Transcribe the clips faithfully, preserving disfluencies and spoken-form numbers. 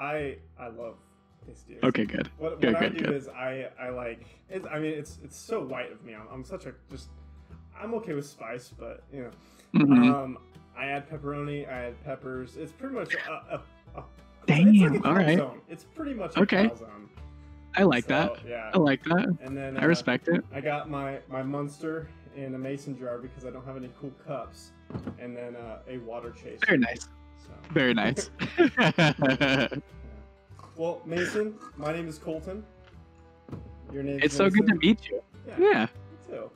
I I love tasty eggs. Okay, good. What, good, what good, I do good. is I I like it's, I mean it's it's so white of me. I'm, I'm such a just I'm okay with spice, but you know, mm-hmm. um, I add pepperoni, I add peppers. It's pretty much a, a, a damn. It's like a all right, zone. It's pretty much a okay. Zone. I like so, that. Yeah, I like that. And then uh, I respect it. I got my my Munster in a mason jar because I don't have any cool cups, and then uh, a water chaser. Very nice. So. Very nice. Yeah. Well, Mason, my name is Colton. Your name is It's Mason. So good to meet you. Yeah, yeah. Me too.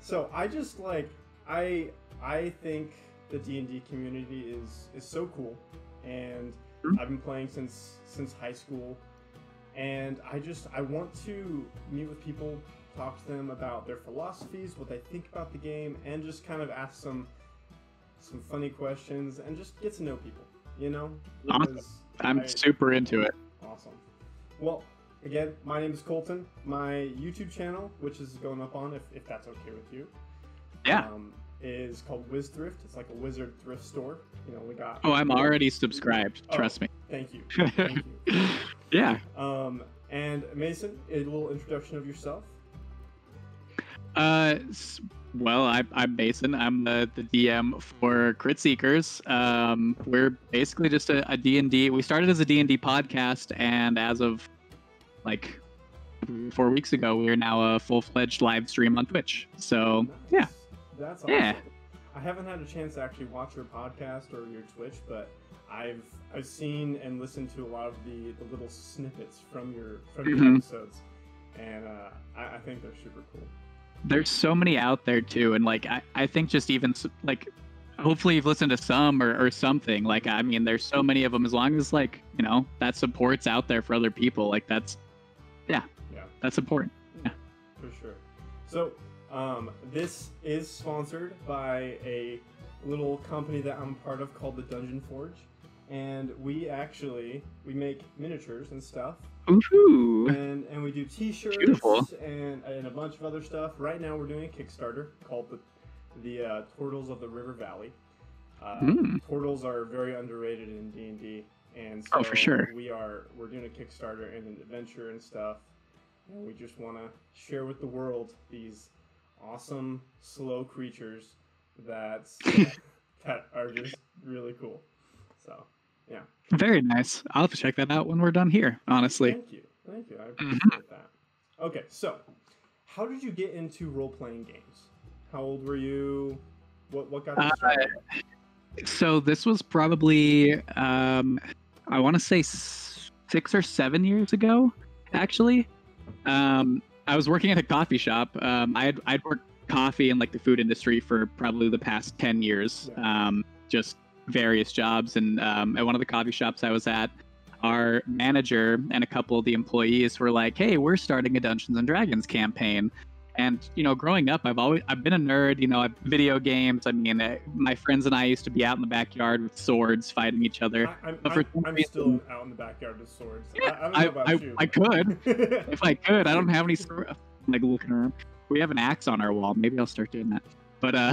So I just like I I think the D and D community is is so cool, and mm-hmm. I've been playing since since high school, and I just I want to meet with people, talk to them about their philosophies, what they think about the game, and just kind of ask some some funny questions and just get to know people, you know? Awesome. I'm I, super into it. Awesome. Well, again, my name is Colton. My YouTube channel, which is going up on, if, if that's okay with you, yeah, um, is called WizThrift. It's like a wizard thrift store. You know, we got. Oh, I'm already subscribed. Oh, trust me. Thank you. Thank you. Yeah. Um, and Mason, a little introduction of yourself. Uh, well, I, I'm Mason. I'm the, the D M for Crit Seekers. Um, we're basically just a, a D and D. We started as a D and D podcast, and as of like four weeks ago, we are now a full-fledged live stream on Twitch. So, nice. Yeah. That's awesome. Yeah. I haven't had a chance to actually watch your podcast or your Twitch, but I've I've seen and listened to a lot of the, the little snippets from your from your mm-hmm. episodes, and uh, I, I think they're super cool. There's so many out there too, and like I, I think just even like hopefully you've listened to some or, or something. Like I mean, there's so many of them. As long as like you know that support's out there for other people, like that's yeah, yeah, that's important. Yeah, for sure. So um, this is sponsored by a little company that I'm part of called The Dungeon Forge, and we actually we make miniatures and stuff. Ooh. And and we do T-shirts and, and a bunch of other stuff. Right now, we're doing a Kickstarter called the the uh, Tortles of the River Valley. Uh, mm. Tortles are very underrated in D and D, and so oh, for sure. we are we're doing a Kickstarter and an adventure and stuff. And we just want to share with the world these awesome slow creatures that that are just really cool. So. Yeah. Very nice. I'll have to check that out when we're done here, honestly. Thank you. Thank you. I appreciate mm-hmm. that. Okay, so how did you get into role-playing games? How old were you? What what got you started? Uh, so this was probably, um, I want to say six or seven years ago, actually. Um, I was working at a coffee shop. Um, I'd, I'd worked coffee and like the food industry for probably the past ten years. Yeah. Um, just... various jobs, and um, at one of the coffee shops I was at, our manager and a couple of the employees were like, hey, we're starting a Dungeons and Dragons campaign. And you know, growing up, I've always I've been a nerd, you know, I've video games. I mean, I, my friends and I used to be out in the backyard with swords fighting each other. I, I'm, but for I'm, I'm reason, still out in the backyard with swords. Yeah, I, I, don't know about I, you, I, I could if I could. I don't have any sword. I'm like looking around. We have an axe on our wall. Maybe I'll start doing that. But uh,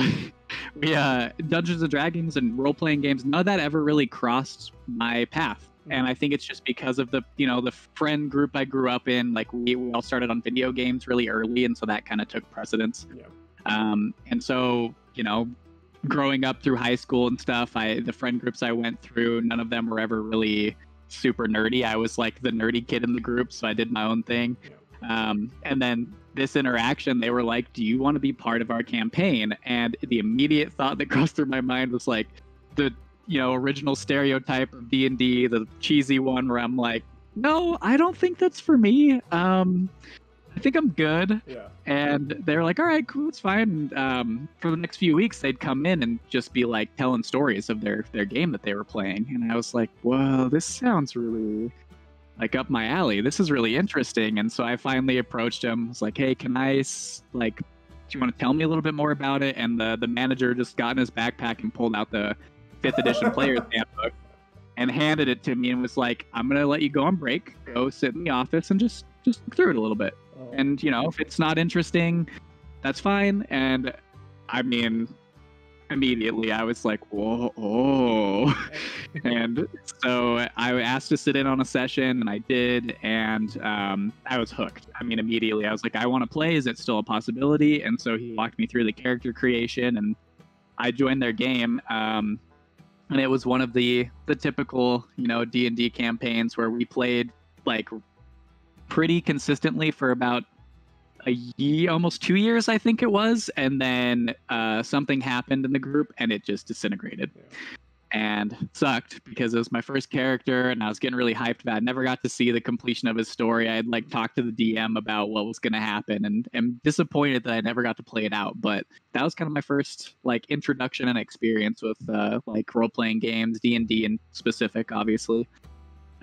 we uh, Dungeons and Dragons and role-playing games, none of that ever really crossed my path, and I think it's just because of the you know the friend group I grew up in. Like we, we all started on video games really early, and so that kind of took precedence. Yeah. Um, and so you know, growing up through high school and stuff, I the friend groups I went through, none of them were ever really super nerdy. I was like the nerdy kid in the group, so I did my own thing. Yeah. Um, and then this interaction, they were like, do you want to be part of our campaign? And the immediate thought that crossed through my mind was like the, you know, original stereotype of D and D, the cheesy one where I'm like, no, I don't think that's for me. Um, I think I'm good. Yeah. And they're like, all right, cool, it's fine. And, um, for the next few weeks, they'd come in and just be like telling stories of their, their game that they were playing. And I was like, whoa, this sounds really... like up my alley. This is really interesting. And so I finally approached him. I was like, hey, can I, like, do you want to tell me a little bit more about it? And the, the manager just got in his backpack and pulled out the fifth edition player's handbook and handed it to me and was like, I'm going to let you go on break, go sit in the office and just, just look through it a little bit. Oh. And, you know, if it's not interesting, that's fine. And I mean, immediately. I was like, whoa, oh. And so I asked to sit in on a session, and I did, and um, I was hooked. I mean, immediately I was like, I want to play. Is it still a possibility? And so he walked me through the character creation, and I joined their game. Um, and it was one of the, the typical, you know, D and D campaigns where we played, like, pretty consistently for about a year, almost two years, I think it was. And then uh, something happened in the group, and it just disintegrated. Yeah. And sucked, because it was my first character, and I was getting really hyped about it. I never got to see the completion of his story. I had, like, talked to the D M about what was going to happen, and am disappointed that I never got to play it out. But that was kind of my first, like, introduction and experience with, uh, like, role-playing games, D and D in specific, obviously.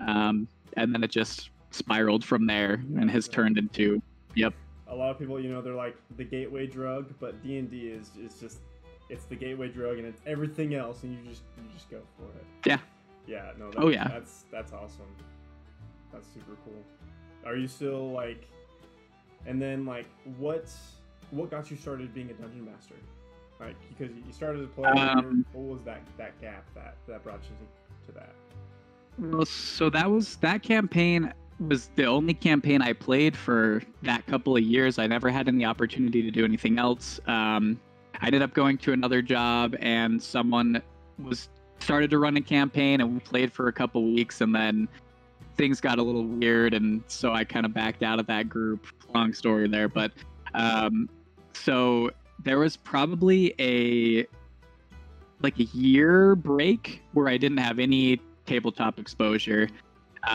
Um, and then it just spiraled from there, yeah, and has yeah. turned into, yep. A lot of people, you know, they're like the gateway drug, but D and D is, is just... It's the gateway drug, and it's everything else, and you just you just go for it. Yeah. Yeah. No. That, oh yeah. That's that's awesome. That's super cool. Are you still like? And then like, what what got you started being a dungeon master? Like, because you started to play. Um, what was that that gap that that brought you to that? Well, so that was that campaign was the only campaign I played for that couple of years. I never had any opportunity to do anything else. Um. I ended up going to another job, and someone was started to run a campaign, and we played for a couple weeks, and then things got a little weird, and so I kind of backed out of that group. Long story there, but um, so there was probably a like a year break where I didn't have any tabletop exposure.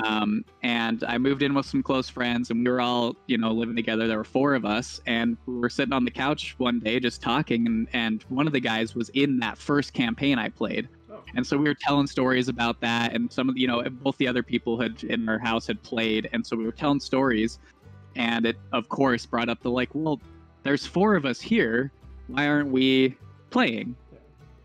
Um, and I moved in with some close friends, and we were all, you know, living together. There were four of us, and we were sitting on the couch one day just talking, and, and one of the guys was in that first campaign I played. Oh. And so we were telling stories about that, and some of the, you know, both the other people had in our house had played, and so we were telling stories, and it, of course, brought up the, like, well, there's four of us here, why aren't we playing?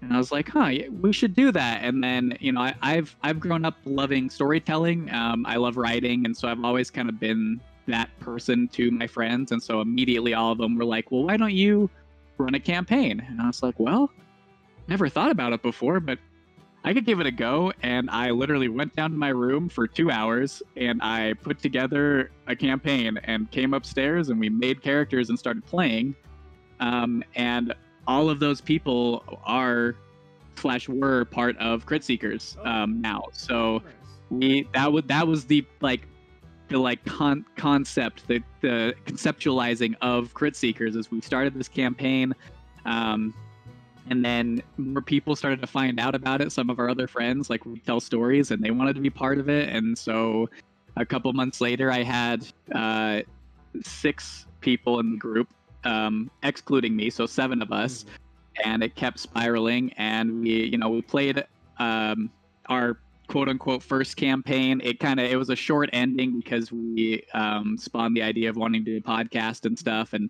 And I was like, huh, we should do that. And then, you know, I, I've I've grown up loving storytelling. Um, I love writing. And so I've always kind of been that person to my friends. And so immediately all of them were like, well, why don't you run a campaign? And I was like, well, never thought about it before, but I could give it a go. And I literally went down to my room for two hours and I put together a campaign and came upstairs and we made characters and started playing. Um, and... all of those people are slash were part of Crit Seekers um, now. So we that was that was the like the like con concept, the the conceptualizing of Crit Seekers as we started this campaign, um, and then more people started to find out about it. Some of our other friends like we tell stories, and they wanted to be part of it. And so a couple months later, I had uh, six people in the group. Um, excluding me, so seven of us, and it kept spiraling. And we, you know, we played um, our quote-unquote first campaign. It kind of it was a short ending because we um, spawned the idea of wanting to do a podcast and stuff. And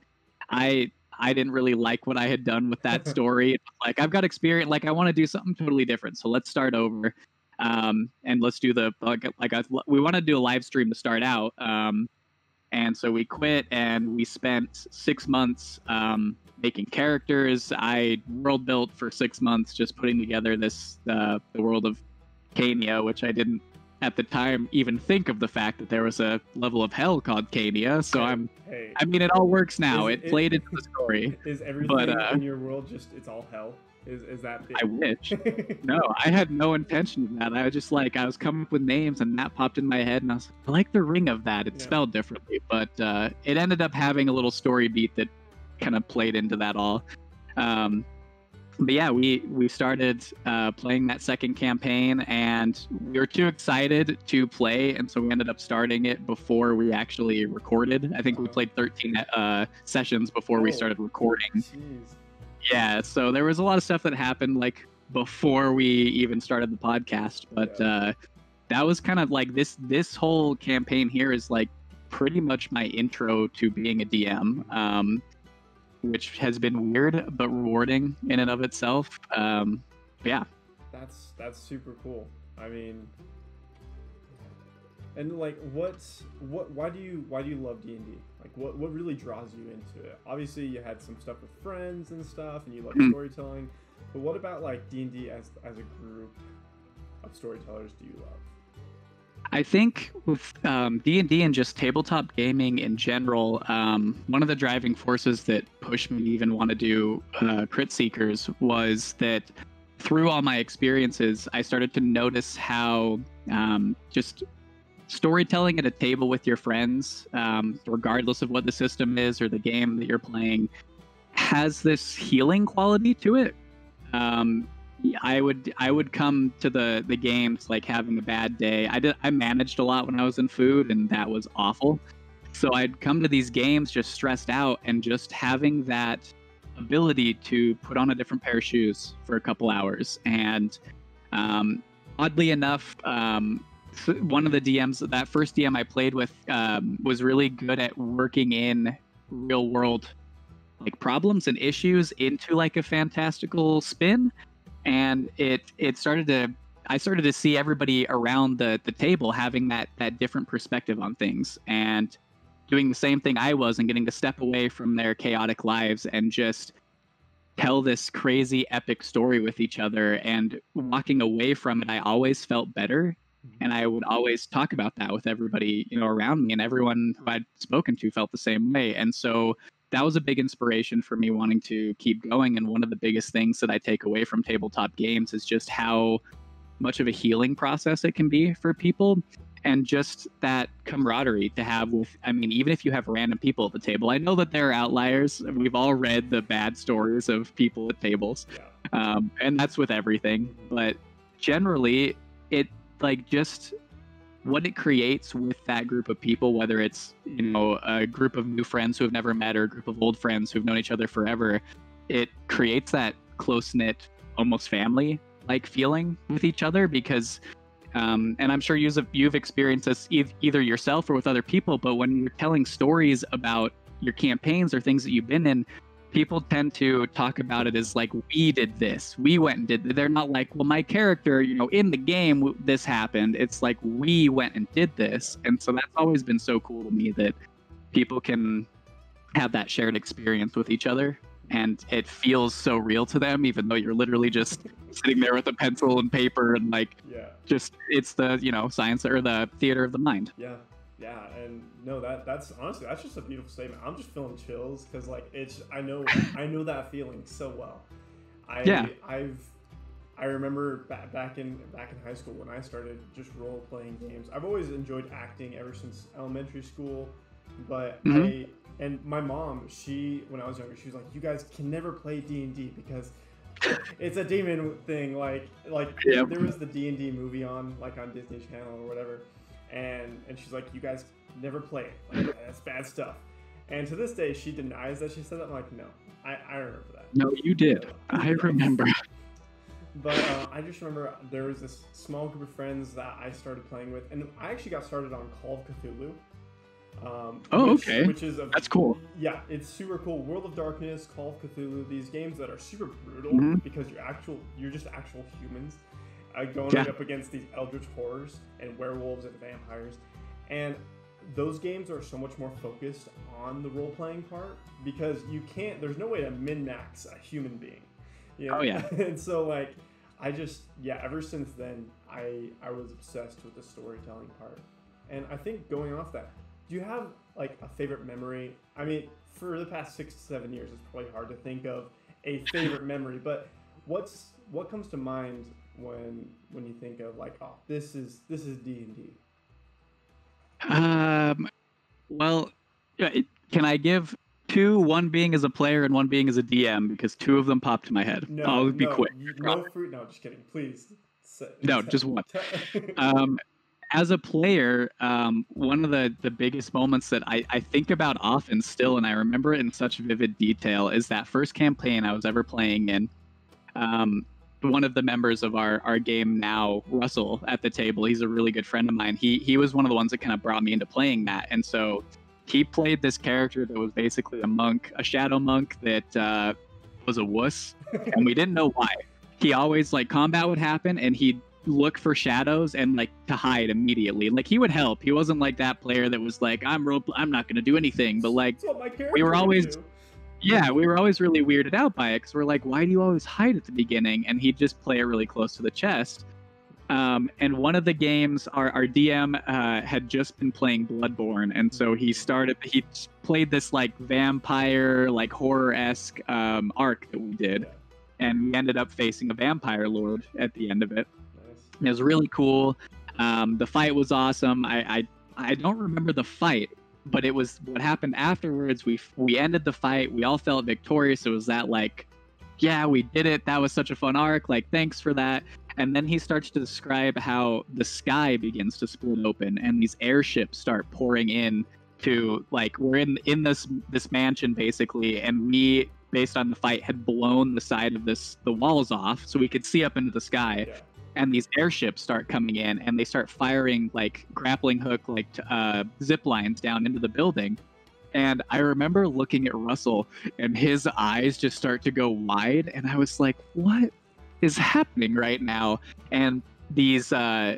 I I didn't really like what I had done with that story. Like I've got experience. Like I want to do something totally different. So let's start over, um, and let's do the like. like I, we want to do a live stream to start out. Um, And so we quit, and we spent six months um, making characters. I world built for six months, just putting together this uh, the world of Kania, which I didn't at the time even think of the fact that there was a level of hell called Kania. So hey, I'm, hey. I mean, it all works now. Is, it played it, into the story. Is everything but, uh, in your world just it's all hell? Is is that? Big? I wish. No, I had no intention of that. I was just like I was coming up with names, and that popped in my head, and I was like, I like the ring of that. It's yeah. spelled differently, but uh, it ended up having a little story beat that kind of played into that all. Um, but yeah, we we started uh, playing that second campaign, and we were too excited to play, and so we ended up starting it before we actually recorded. I think we played thirteen uh, sessions before oh, we started recording. Geez. Yeah, so there was a lot of stuff that happened like before we even started the podcast, but yeah. uh, that was kind of like this this whole campaign here is like pretty much my intro to being a D M, um, which has been weird but rewarding in and of itself. Um, yeah, that's that's super cool. I mean, and like, what what why do you why do you love D and D? Like, what, what really draws you into it? Obviously, you had some stuff with friends and stuff, and you love mm-hmm. storytelling. But what about like D and D as as a group of storytellers do you love? I think with um, D and D and just tabletop gaming in general, um, one of the driving forces that pushed me to even want to do uh, Crit Seekers was that through all my experiences, I started to notice how um, just storytelling at a table with your friends, um, regardless of what the system is or the game that you're playing, has this healing quality to it. Um, I would I would come to the the games like having a bad day. I did I managed a lot when I was in food, and that was awful. So I'd come to these games just stressed out, and just having that ability to put on a different pair of shoes for a couple hours. And um, oddly enough, um, one of the D Ms, that first D M I played with, um, was really good at working in real world like problems and issues into like a fantastical spin. And it it started to I started to see everybody around the the table having that that different perspective on things and doing the same thing I was and getting to step away from their chaotic lives and just tell this crazy epic story with each other. And walking away from it, I always felt better, and I would always talk about that with everybody, you know, around me, and everyone who I'd spoken to felt the same way. And so that was a big inspiration for me wanting to keep going. And one of the biggest things that I take away from tabletop games is just how much of a healing process it can be for people, and just that camaraderie to have with, I mean, even if you have random people at the table, I know that there are outliers. We've all read the bad stories of people at tables. Um, and that's with everything. But generally, it like just what it creates with that group of people, whether it's, you know, a group of new friends who have never met or a group of old friends who've known each other forever, it creates that close-knit, almost family-like feeling with each other. Because, um, and I'm sure you've, you've experienced this e either yourself or with other people, but when you're telling stories about your campaigns or things that you've been in, people tend to talk about it as like, we did this, we went and did this. They're not like, well, my character, you know, in the game, this happened. It's like, we went and did this. And so that's always been so cool to me that people can have that shared experience with each other. And it feels so real to them, even though you're literally just sitting there with a pencil and paper and like, yeah. just, it's the, you know, science or the theater of the mind. Yeah. Yeah, and no, that that's honestly, that's just a beautiful statement. I'm just feeling chills because like it's I know I know that feeling so well. I yeah. I've I remember back back in back in high school when I started just role playing games. I've always enjoyed acting ever since elementary school, but mm-hmm. I and my mom, she when I was younger, she was like, "You guys can never play D and D because it's a demon thing." Like like yep. there was the D and D movie on like on Disney Channel or whatever. And, and she's like, you guys never play it. Like, that's bad stuff. And to this day, she denies that she said that. I'm like, no, I, I remember that. No, you did. I remember. But uh, I just remember there was this small group of friends that I started playing with. And I actually got started on Call of Cthulhu. Um, oh, which, okay. Which is a, that's cool. Yeah, it's super cool. World of Darkness, Call of Cthulhu, these games that are super brutal mm-hmm. because you're, actual, you're just actual humans. Uh, going yeah. up against these eldritch horrors and werewolves and vampires, and those games are so much more focused on the role-playing part because you can't there's no way to min-max a human being, you know? Oh yeah. And so like I just yeah ever since then I I was obsessed with the storytelling part. And I think going off that, do you have like a favorite memory? I mean, for the past six to seven years it's probably hard to think of a favorite memory, but what's what comes to mind when when you think of like, oh, this is this is D and D? Um well, can I give two, one being as a player and one being as a D M, because two of them popped in my head. No, I'll be no, quick. No, fruit, no, just kidding. Please. No, just one. um as a player, um one of the the biggest moments that I I think about often still, and I remember it in such vivid detail, is that first campaign I was ever playing in. um One of the members of our, our game now, Russell, at the table, he's a really good friend of mine. He he was one of the ones that kind of brought me into playing that. And so he played this character that was basically a monk, a shadow monk that uh, was a wuss. And we didn't know why. He always, like, combat would happen and he'd look for shadows and, like, to hide immediately. Like, he would help. He wasn't like that player that was like, I'm, real, I'm not going to do anything. But, like, we were always... Yeah, we were always really weirded out by it because we're like, why do you always hide at the beginning? And he'd just play it really close to the chest. Um, and one of the games, our, our D M uh, had just been playing Bloodborne, and so he started, he played this like vampire, like horror-esque um, arc that we did, and we ended up facing a vampire lord at the end of it. Nice. It was really cool. Um, the fight was awesome. I, I I don't remember the fight, but it was what happened afterwards. We we ended the fight. We all felt victorious. It was that like, yeah, we did it. That was such a fun arc. Like, thanks for that. And then he starts to describe how the sky begins to split open and these airships start pouring in to, like, we're in in this this mansion, basically, and we, based on the fight, had blown the side of this, the walls off so we could see up into the sky. Yeah. And these airships start coming in and they start firing, like, grappling hook, like, uh, zip lines down into the building. And I remember looking at Russell and his eyes just start to go wide, and I was like, what is happening right now? And these uh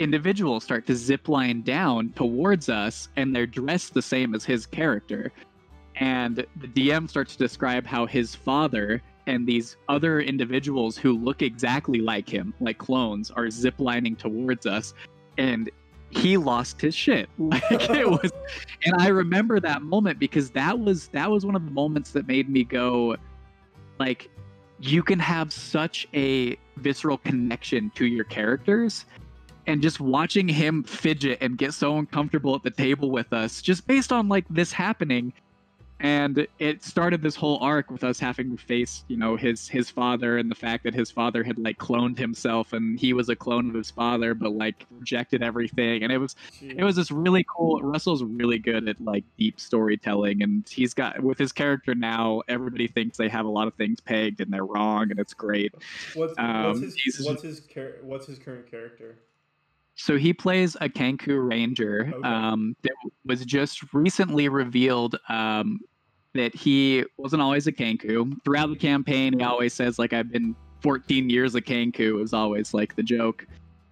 individuals start to zip line down towards us, and they're dressed the same as his character. And the D M starts to describe how his father and these other individuals who look exactly like him, like clones, are zip lining towards us, and he lost his shit. Like, it was, and I remember that moment because that was that was one of the moments that made me go, like, you can have such a visceral connection to your characters, and just watching him fidget and get so uncomfortable at the table with us just based on, like, this happening. And it started this whole arc with us having to face, you know, his his father, and the fact that his father had, like, cloned himself, and he was a clone of his father, but, like, rejected everything. And it was Jeez. it was this really cool. Russell's really good at, like, deep storytelling, and he's got, with his character now, everybody thinks they have a lot of things pegged and they're wrong, and it's great. What's, um, what's his what's his, char- what's his current character? So he plays a Kenku ranger. Okay. Um, that was just recently revealed. Um, that he wasn't always a Kenku. Throughout the campaign, he always says, like, I've been fourteen years a Kenku. It was always, like, the joke.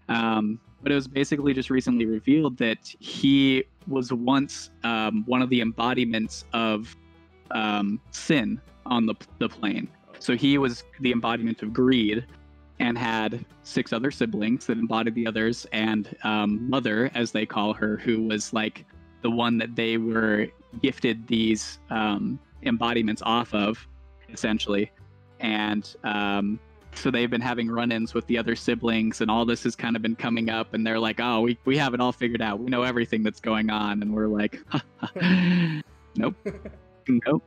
Um, but it was basically just recently revealed that he was once um, one of the embodiments of um, sin on the, the plane. So he was the embodiment of greed and had six other siblings that embodied the others, and um, Mother, as they call her, who was, like, the one that they were gifted these um, embodiments off of, essentially. And um, so they've been having run-ins with the other siblings, and all this has kind of been coming up, and they're like, oh, we, we have it all figured out. We know everything that's going on. And we're like, nope, nope.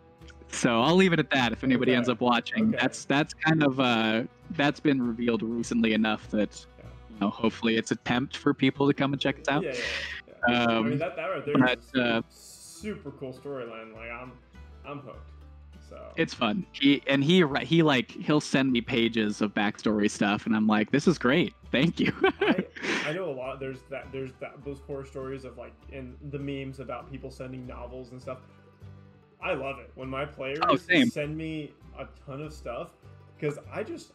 So I'll leave it at that if anybody okay. ends up watching. Okay. That's that's kind of, uh, that's been revealed recently enough that, you know, hopefully it's a tempt for people to come and check us out. Yeah, yeah, yeah. Um, I mean, that, that right there but, is uh, super cool storyline. Like, I'm, I'm hooked. So it's fun. He and he, he like, he'll send me pages of backstory stuff, and I'm like, this is great. Thank you. I, I know a lot. There's that. There's that. Those horror stories of, like, and the memes about people sending novels and stuff. I love it when my players oh, send me a ton of stuff, because I just,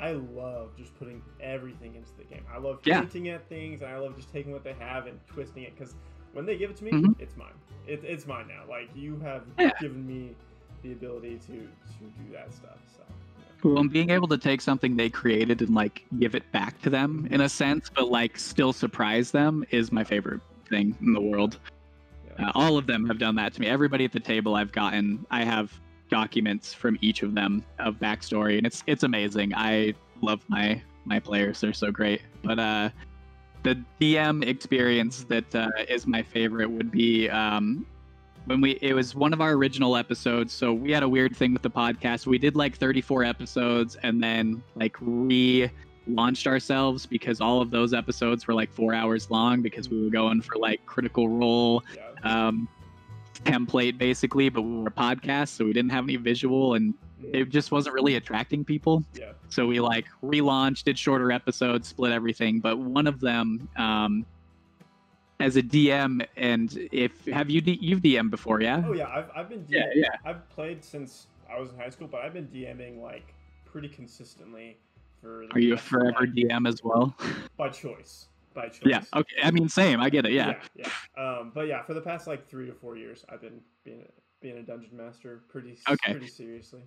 I love just putting everything into the game. I love yeah. hinting at things, and I love just taking what they have and twisting it, because when they give it to me, mm-hmm. it's mine. It, it's mine now. Like, you have yeah. given me the ability to, to do that stuff. So, yeah. Cool. And being able to take something they created and, like, give it back to them in a sense, but, like, still surprise them is my favorite thing in the world. Uh, all of them have done that to me. Everybody at the table I've gotten, I have documents from each of them of backstory, and it's it's amazing. I love my my players; they're so great. But uh, the D M experience that uh, is my favorite would be um, when we. It was one of our original episodes, so we had a weird thing with the podcast. We did like thirty-four episodes, and then, like, re. launched ourselves, because all of those episodes were like four hours long, because we were going for, like, Critical Role um template, basically, but we were a podcast, so we didn't have any visual, and it just wasn't really attracting people. Yeah. So we, like, relaunched, did shorter episodes, split everything. But one of them, um as a D M, and if have you D- you've D M'd before, yeah? Oh yeah, I've I've been DMing. Yeah, yeah. I've played since I was in high school, but I've been DMing, like, pretty consistently. Are you a forever D M as well? By choice. By choice. Yeah. Okay. I mean, same. I get it. Yeah. Yeah, yeah. Um, but yeah, for the past, like, three to four years, I've been being being a dungeon master pretty okay. pretty seriously.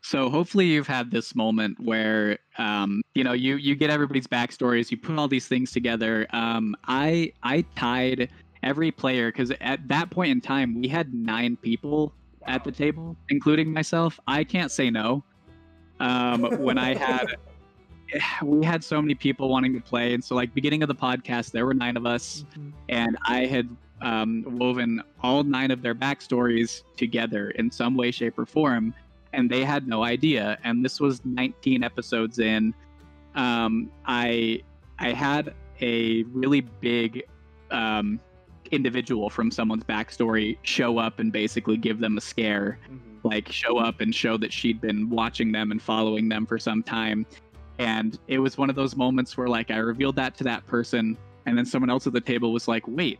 So hopefully you've had this moment where, um, you know, you, you get everybody's backstories, you put all these things together. Um, I, I tied every player, because at that point in time, we had nine people wow. at the table, including myself. I can't say no. Um, when I had, we had so many people wanting to play. And so, like, beginning of the podcast, there were nine of us, mm-hmm. and I had um, woven all nine of their backstories together in some way, shape, or form. And they had no idea. And this was nineteen episodes in. Um, I I had a really big um, individual from someone's backstory show up and basically give them a scare. Mm-hmm. Like, show up and show that she'd been watching them and following them for some time. And it was one of those moments where, like, I revealed that to that person. And then someone else at the table was like, wait,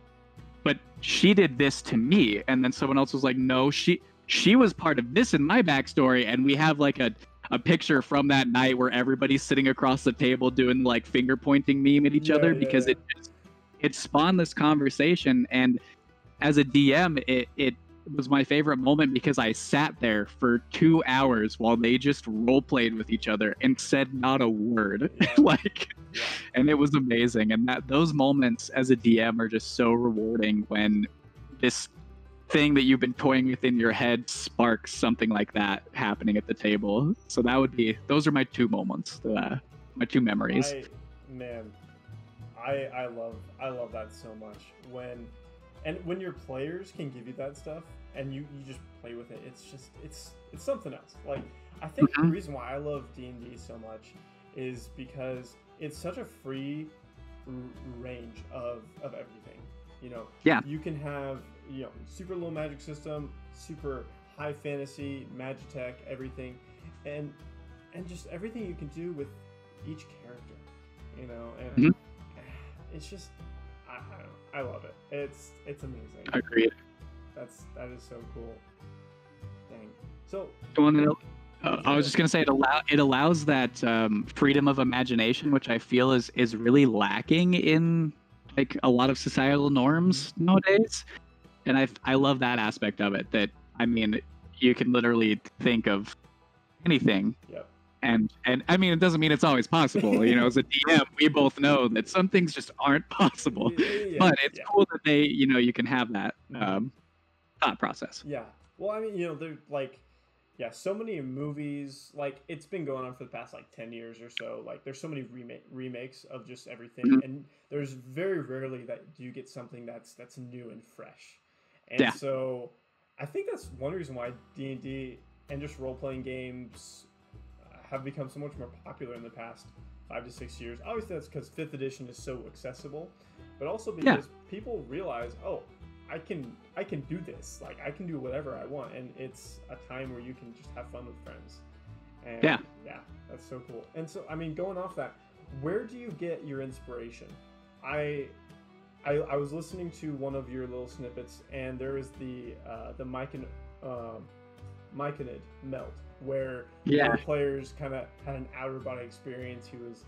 but she did this to me. And then someone else was like, no, she... she was part of this in my backstory, and we have like a, a picture from that night where everybody's sitting across the table doing like finger pointing meme at each yeah, other yeah, because yeah. it just, it spawned this conversation. And as a D M, it, it was my favorite moment because I sat there for two hours while they just role played with each other and said not a word. Yeah. like, yeah. And it was amazing. And that those moments as a D M are just so rewarding when this thing that you've been toying with in your head sparks something like that happening at the table. So that would be, those are my two moments, uh, my two memories. I, man, I I love I love that so much. When and when your players can give you that stuff and you, you just play with it, it's just it's it's something else. Like, I think mm-hmm. the reason why I love D and D so much is because it's such a free range of of everything. You know, yeah. you can have, you know, super low magic system, super high fantasy, magitech, everything, and and just everything you can do with each character, you know, and mm-hmm. it's just I, I don't know, I love it. It's it's amazing. Agreed. That's that is so cool. Dang. So. Uh, I was just gonna say it allow it allows that um, freedom of imagination, which I feel is is really lacking in like a lot of societal norms nowadays. And I, I love that aspect of it, that, I mean, you can literally think of anything. Yep. And, and I mean, it doesn't mean it's always possible. You know, as a D M, we both know that some things just aren't possible. Yeah, but it's yeah. cool that they, you know, you can have that um, thought process. Yeah. Well, I mean, you know, they're like, yeah, so many movies, like, it's been going on for the past, like, ten years or so. Like, there's so many remake, remakes of just everything. Mm-hmm. And there's very rarely that you get something that's that's new and fresh. And yeah. so I think that's one reason why D and D and just role-playing games have become so much more popular in the past five to six years. Obviously, that's because fifth edition is so accessible, but also because yeah. people realize, oh, I can I can do this. Like, I can do whatever I want, and it's a time where you can just have fun with friends. And yeah. yeah, that's so cool. And so, I mean, going off that, where do you get your inspiration? I... I, I was listening to one of your little snippets, and there was the uh, the Myconid, uh, Myconid melt, where yeah. your players kind of had an outer body experience. He was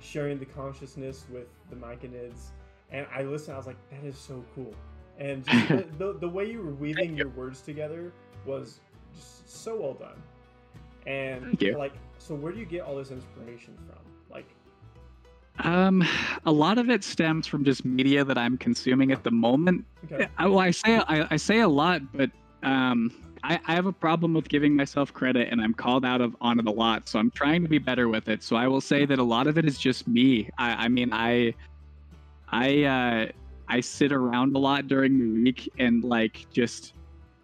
sharing the consciousness with the Myconids, and I listened. I was like, that is so cool, and just the, the the way you were weaving Thank your you. words together was just so well done. And Thank you. like, so where do you get all this inspiration from? Like. Um, a lot of it stems from just media that I'm consuming at the moment. Okay. I, well, I say I, I say a lot, but um, I, I have a problem with giving myself credit, and I'm called out of on it a lot. So I'm trying to be better with it. So I will say that a lot of it is just me. I, I mean, I, I, uh, I sit around a lot during the week and like just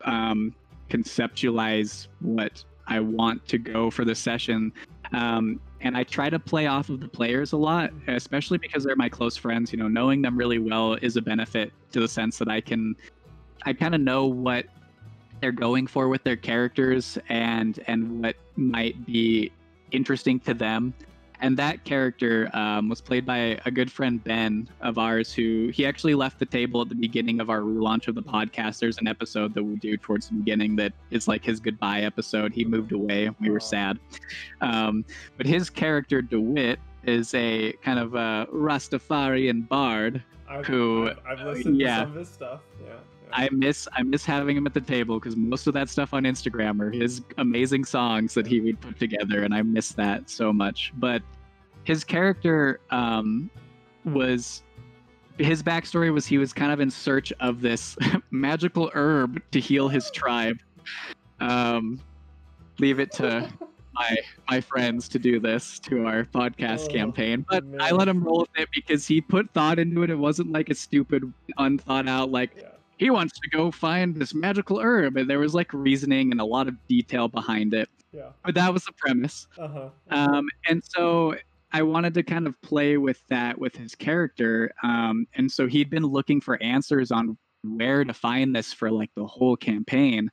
um, conceptualize what I want to go for the session. Um, and I try to play off of the players a lot, especially because they're my close friends. You know, knowing them really well is a benefit to the sense that I can, I kind of know what they're going for with their characters and and what might be interesting to them. And that character um, was played by a good friend, Ben, of ours, who he actually left the table at the beginning of our relaunch of the podcast. There's an episode that we do towards the beginning that is like his goodbye episode. He moved away. We were sad. Um, but his character, DeWitt, is a kind of a Rastafarian bard I've, who I've, I've listened yeah. to some of his stuff. Yeah, yeah. I miss I miss having him at the table because most of that stuff on Instagram are his amazing songs that he would put together, and I miss that so much. But his character um, was his backstory was he was kind of in search of this magical herb to heal his tribe. Um, leave it to my my friends to do this to our podcast oh, campaign, but man. I let him roll with it because he put thought into it. It wasn't like a stupid, unthought out like yeah. he wants to go find this magical herb, and there was like reasoning and a lot of detail behind it. Yeah, but that was the premise. Uh-huh. Uh-huh. Um, and so I wanted to kind of play with that with his character, um, and so he'd been looking for answers on where to find this for like the whole campaign.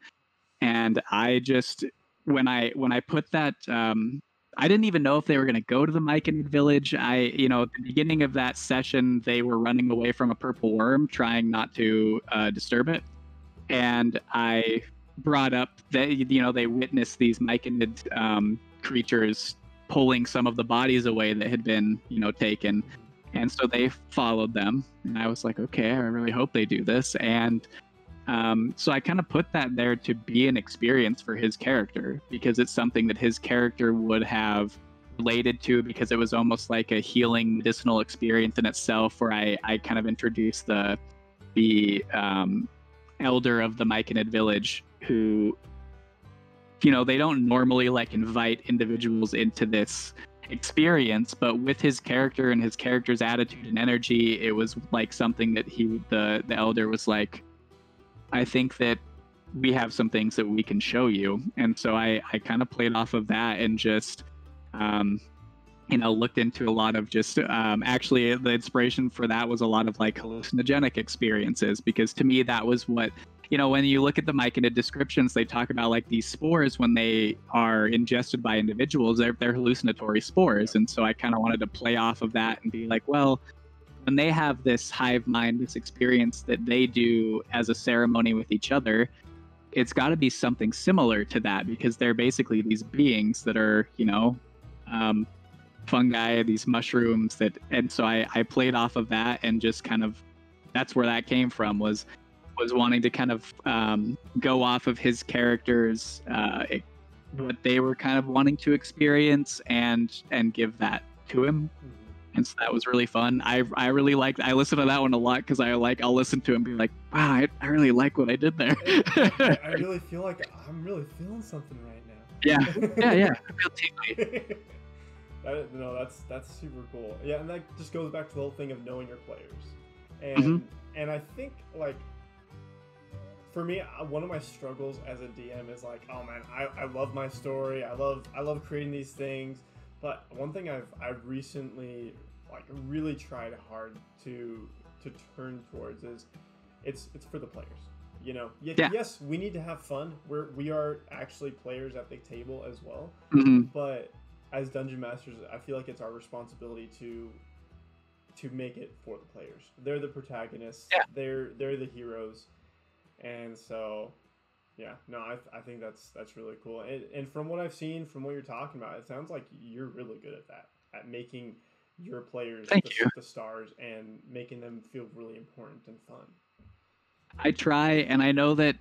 And I just, when I when I put that, um, I didn't even know if they were going to go to the Myconid village. I, you know, at the beginning of that session, they were running away from a purple worm, trying not to uh, disturb it. And I brought up that, you know, they witnessed these Myconid um, creatures pulling some of the bodies away that had been, you know, taken. And so they followed them. And I was like, okay, I really hope they do this. And Um, so I kind of put that there to be an experience for his character, because it's something that his character would have related to, because it was almost like a healing medicinal experience in itself, where I, I kind of introduced the the um, elder of the Myconid village, who, you know, they don't normally like invite individuals into this experience, but with his character and his character's attitude and energy, it was like something that he the, the elder was like, I think that we have some things that we can show you. And so I, I kind of played off of that and just, um, you know, looked into a lot of just, um, actually the inspiration for that was a lot of like hallucinogenic experiences, because to me that was what, you know, when you look at the Myconid descriptions, they talk about like these spores when they are ingested by individuals, they're, they're hallucinatory spores. And so I kind of wanted to play off of that and be like, well, when they have this hive mind, this experience that they do as a ceremony with each other, it's got to be something similar to that, because they're basically these beings that are, you know, um, fungi, these mushrooms that, and so I, I played off of that and just kind of, that's where that came from, was, was wanting to kind of um, go off of his characters, uh, what they were kind of wanting to experience and, and give that to him. And so that was really fun. I I really liked, I listened to that one a lot because I like, I'll listen to him and be like, wow, I, I really like what I did there. I, I really feel like I'm really feeling something right now. Yeah, yeah, yeah. I feel tingly. That, no, that's that's super cool. Yeah, and that just goes back to the whole thing of knowing your players. And mm-hmm. and I think like for me, one of my struggles as a D M is like, oh man, I, I love my story. I love I love creating these things. But one thing I've I've recently like really tried hard to to turn towards is it's it's for the players. You know, y yeah. yes, we need to have fun. We're we are actually players at the table as well. Mm-hmm. But as dungeon masters, I feel like it's our responsibility to to make it for the players. They're the protagonists. Yeah. They're they're the heroes. And so yeah, no, I, I think that's that's really cool. And, and from what I've seen, from what you're talking about, it sounds like you're really good at that, at making your players the, you. the stars and making them feel really important and fun. I try, and I know that,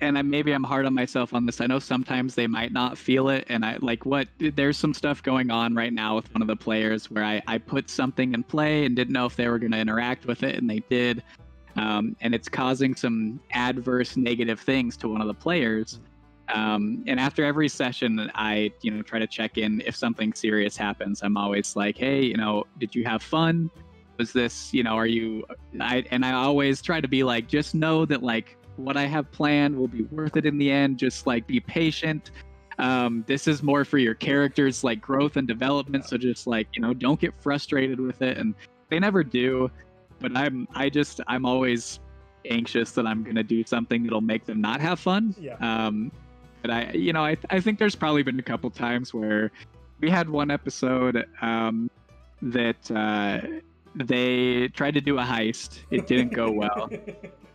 and I, maybe I'm hard on myself on this. I know sometimes they might not feel it, and I like what there's some stuff going on right now with one of the players where I, I put something in play and didn't know if they were going to interact with it, and they did. Um, and it's causing some adverse negative things to one of the players. Um, and after every session, I, you know, try to check in if something serious happens. I'm always like, hey, you know, did you have fun? Was this, you know, are you, I, and I always try to be like, just know that like what I have planned will be worth it in the end. Just like be patient. Um, this is more for your character's like growth and development. So just like, you know, don't get frustrated with it. And they never do. But I'm, I just, I'm always anxious that I'm going to do something that'll make them not have fun. Yeah. Um, but I, you know, I, I think there's probably been a couple times where we had one episode um, that uh, they tried to do a heist. It didn't go well.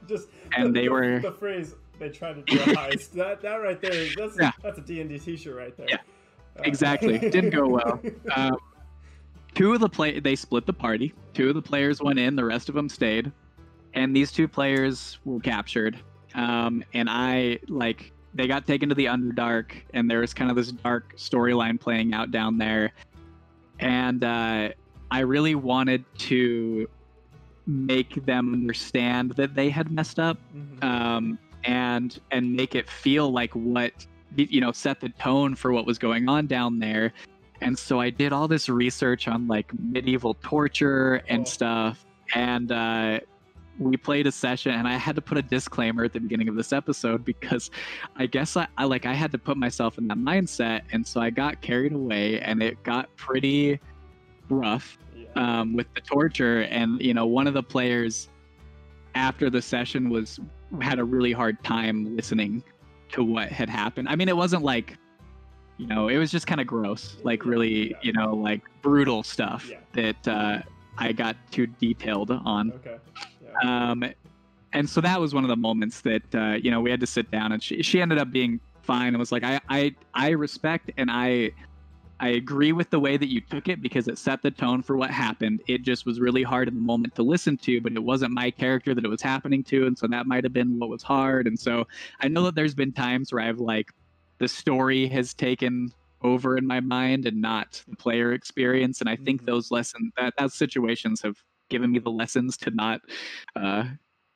Just and the, they the, were the phrase they tried to do a heist. that that right there, that's yeah. that's a D and D t-shirt right there. Yeah. Uh, exactly. Didn't go well. Um, Two of the play they split the party. Two of the players went in, the rest of them stayed, and these two players were captured. Um, and I like they got taken to the Underdark, and there was kind of this dark storyline playing out down there. And uh, I really wanted to make them understand that they had messed up, mm-hmm. um, and and make it feel like what you know set the tone for what was going on down there. And so I did all this research on like medieval torture and oh. stuff, and uh, we played a session. And I had to put a disclaimer at the beginning of this episode because I guess I, I like I had to put myself in that mindset, and so I got carried away, and it got pretty rough yeah. um, with the torture. And you know, one of the players after the session was had a really hard time listening to what had happened. I mean, it wasn't like. You know, it was just kind of gross, like really, you know, like brutal stuff yeah. that uh, I got too detailed on. Okay. Yeah. Um, and so that was one of the moments that, uh, you know, we had to sit down, and she, she ended up being fine and was like, I, I, I respect and I, I agree with the way that you took it because it set the tone for what happened. It just was really hard in the moment to listen to, but it wasn't my character that it was happening to. And so that might have been what was hard. And so I know that there's been times where I've like, the story has taken over in my mind and not the player experience. And I think mm-hmm. those lessons, that, that situations have given me the lessons to not, uh,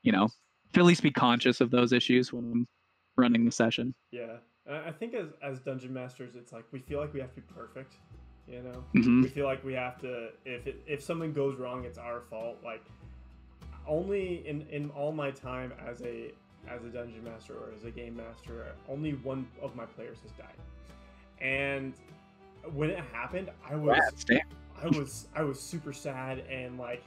you know, to at least be conscious of those issues when I'm running the session. Yeah. I think as, as dungeon masters, it's like, we feel like we have to be perfect, you know, mm-hmm. we feel like we have to, if it, if something goes wrong, it's our fault. Like only in, in all my time as a, as a dungeon master or as a game master, only one of my players has died. And when it happened, I was yeah, I was I was super sad, and like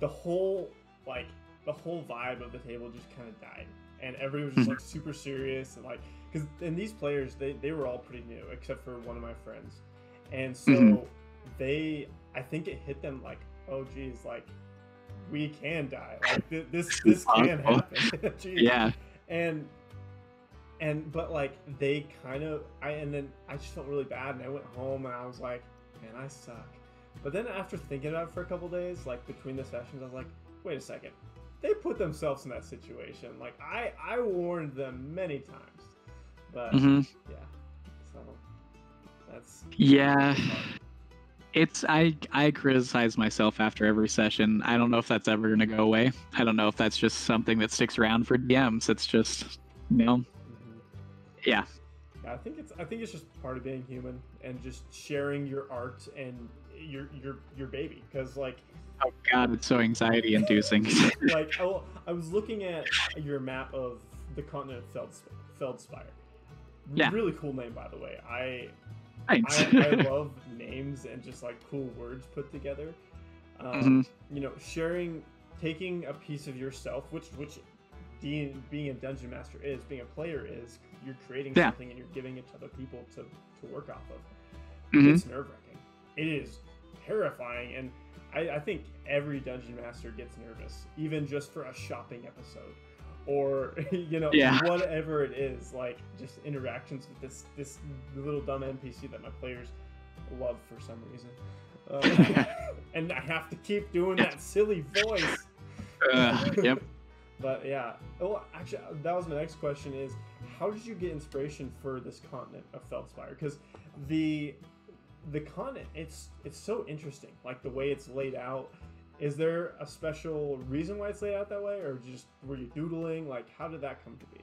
the whole like the whole vibe of the table just kind of died, and everyone was just like super serious, and like because and these players they they were all pretty new except for one of my friends, and so mm-hmm. they I think it hit them like, oh geez, like we can die. Like th this, this can happen. Yeah. And, and, but like they kind of, I, and then I just felt really bad, and I went home and I was like, man, I suck. But then after thinking about it for a couple days, like between the sessions, I was like, wait a second, they put themselves in that situation. Like I, I warned them many times, but mm-hmm. yeah. So that's. Yeah. That's It's I I criticize myself after every session. I don't know if that's ever gonna go away. I don't know if that's just something that sticks around for D Ms. It's just, you know, mm-hmm. yeah. yeah. I think it's I think it's just part of being human and just sharing your art and your your your baby. Because like, oh god, it's so anxiety inducing. Like I, I was looking at your map of the continent of Feldspire. Yeah. Really cool name, by the way. I. I, I love names and just like cool words put together. Um, mm-hmm. You know, sharing, taking a piece of yourself, which which being, being a dungeon master is, being a player is, you're creating yeah. something and you're giving it to other people to, to work off of. Mm-hmm. It's nerve-wracking. It is terrifying, and I, I think every dungeon master gets nervous, even just for a shopping episode. Or you know yeah. whatever it is, like just interactions with this this little dumb N P C that my players love for some reason, uh, and I have to keep doing that silly voice. Uh, yep. But yeah. Oh, actually, that was my next question: is how did you get inspiration for this continent of Feldspire? Because the the continent, it's it's so interesting, like the way it's laid out. Is there a special reason why it's laid out that way, or just were you doodling? Like, how did that come to be?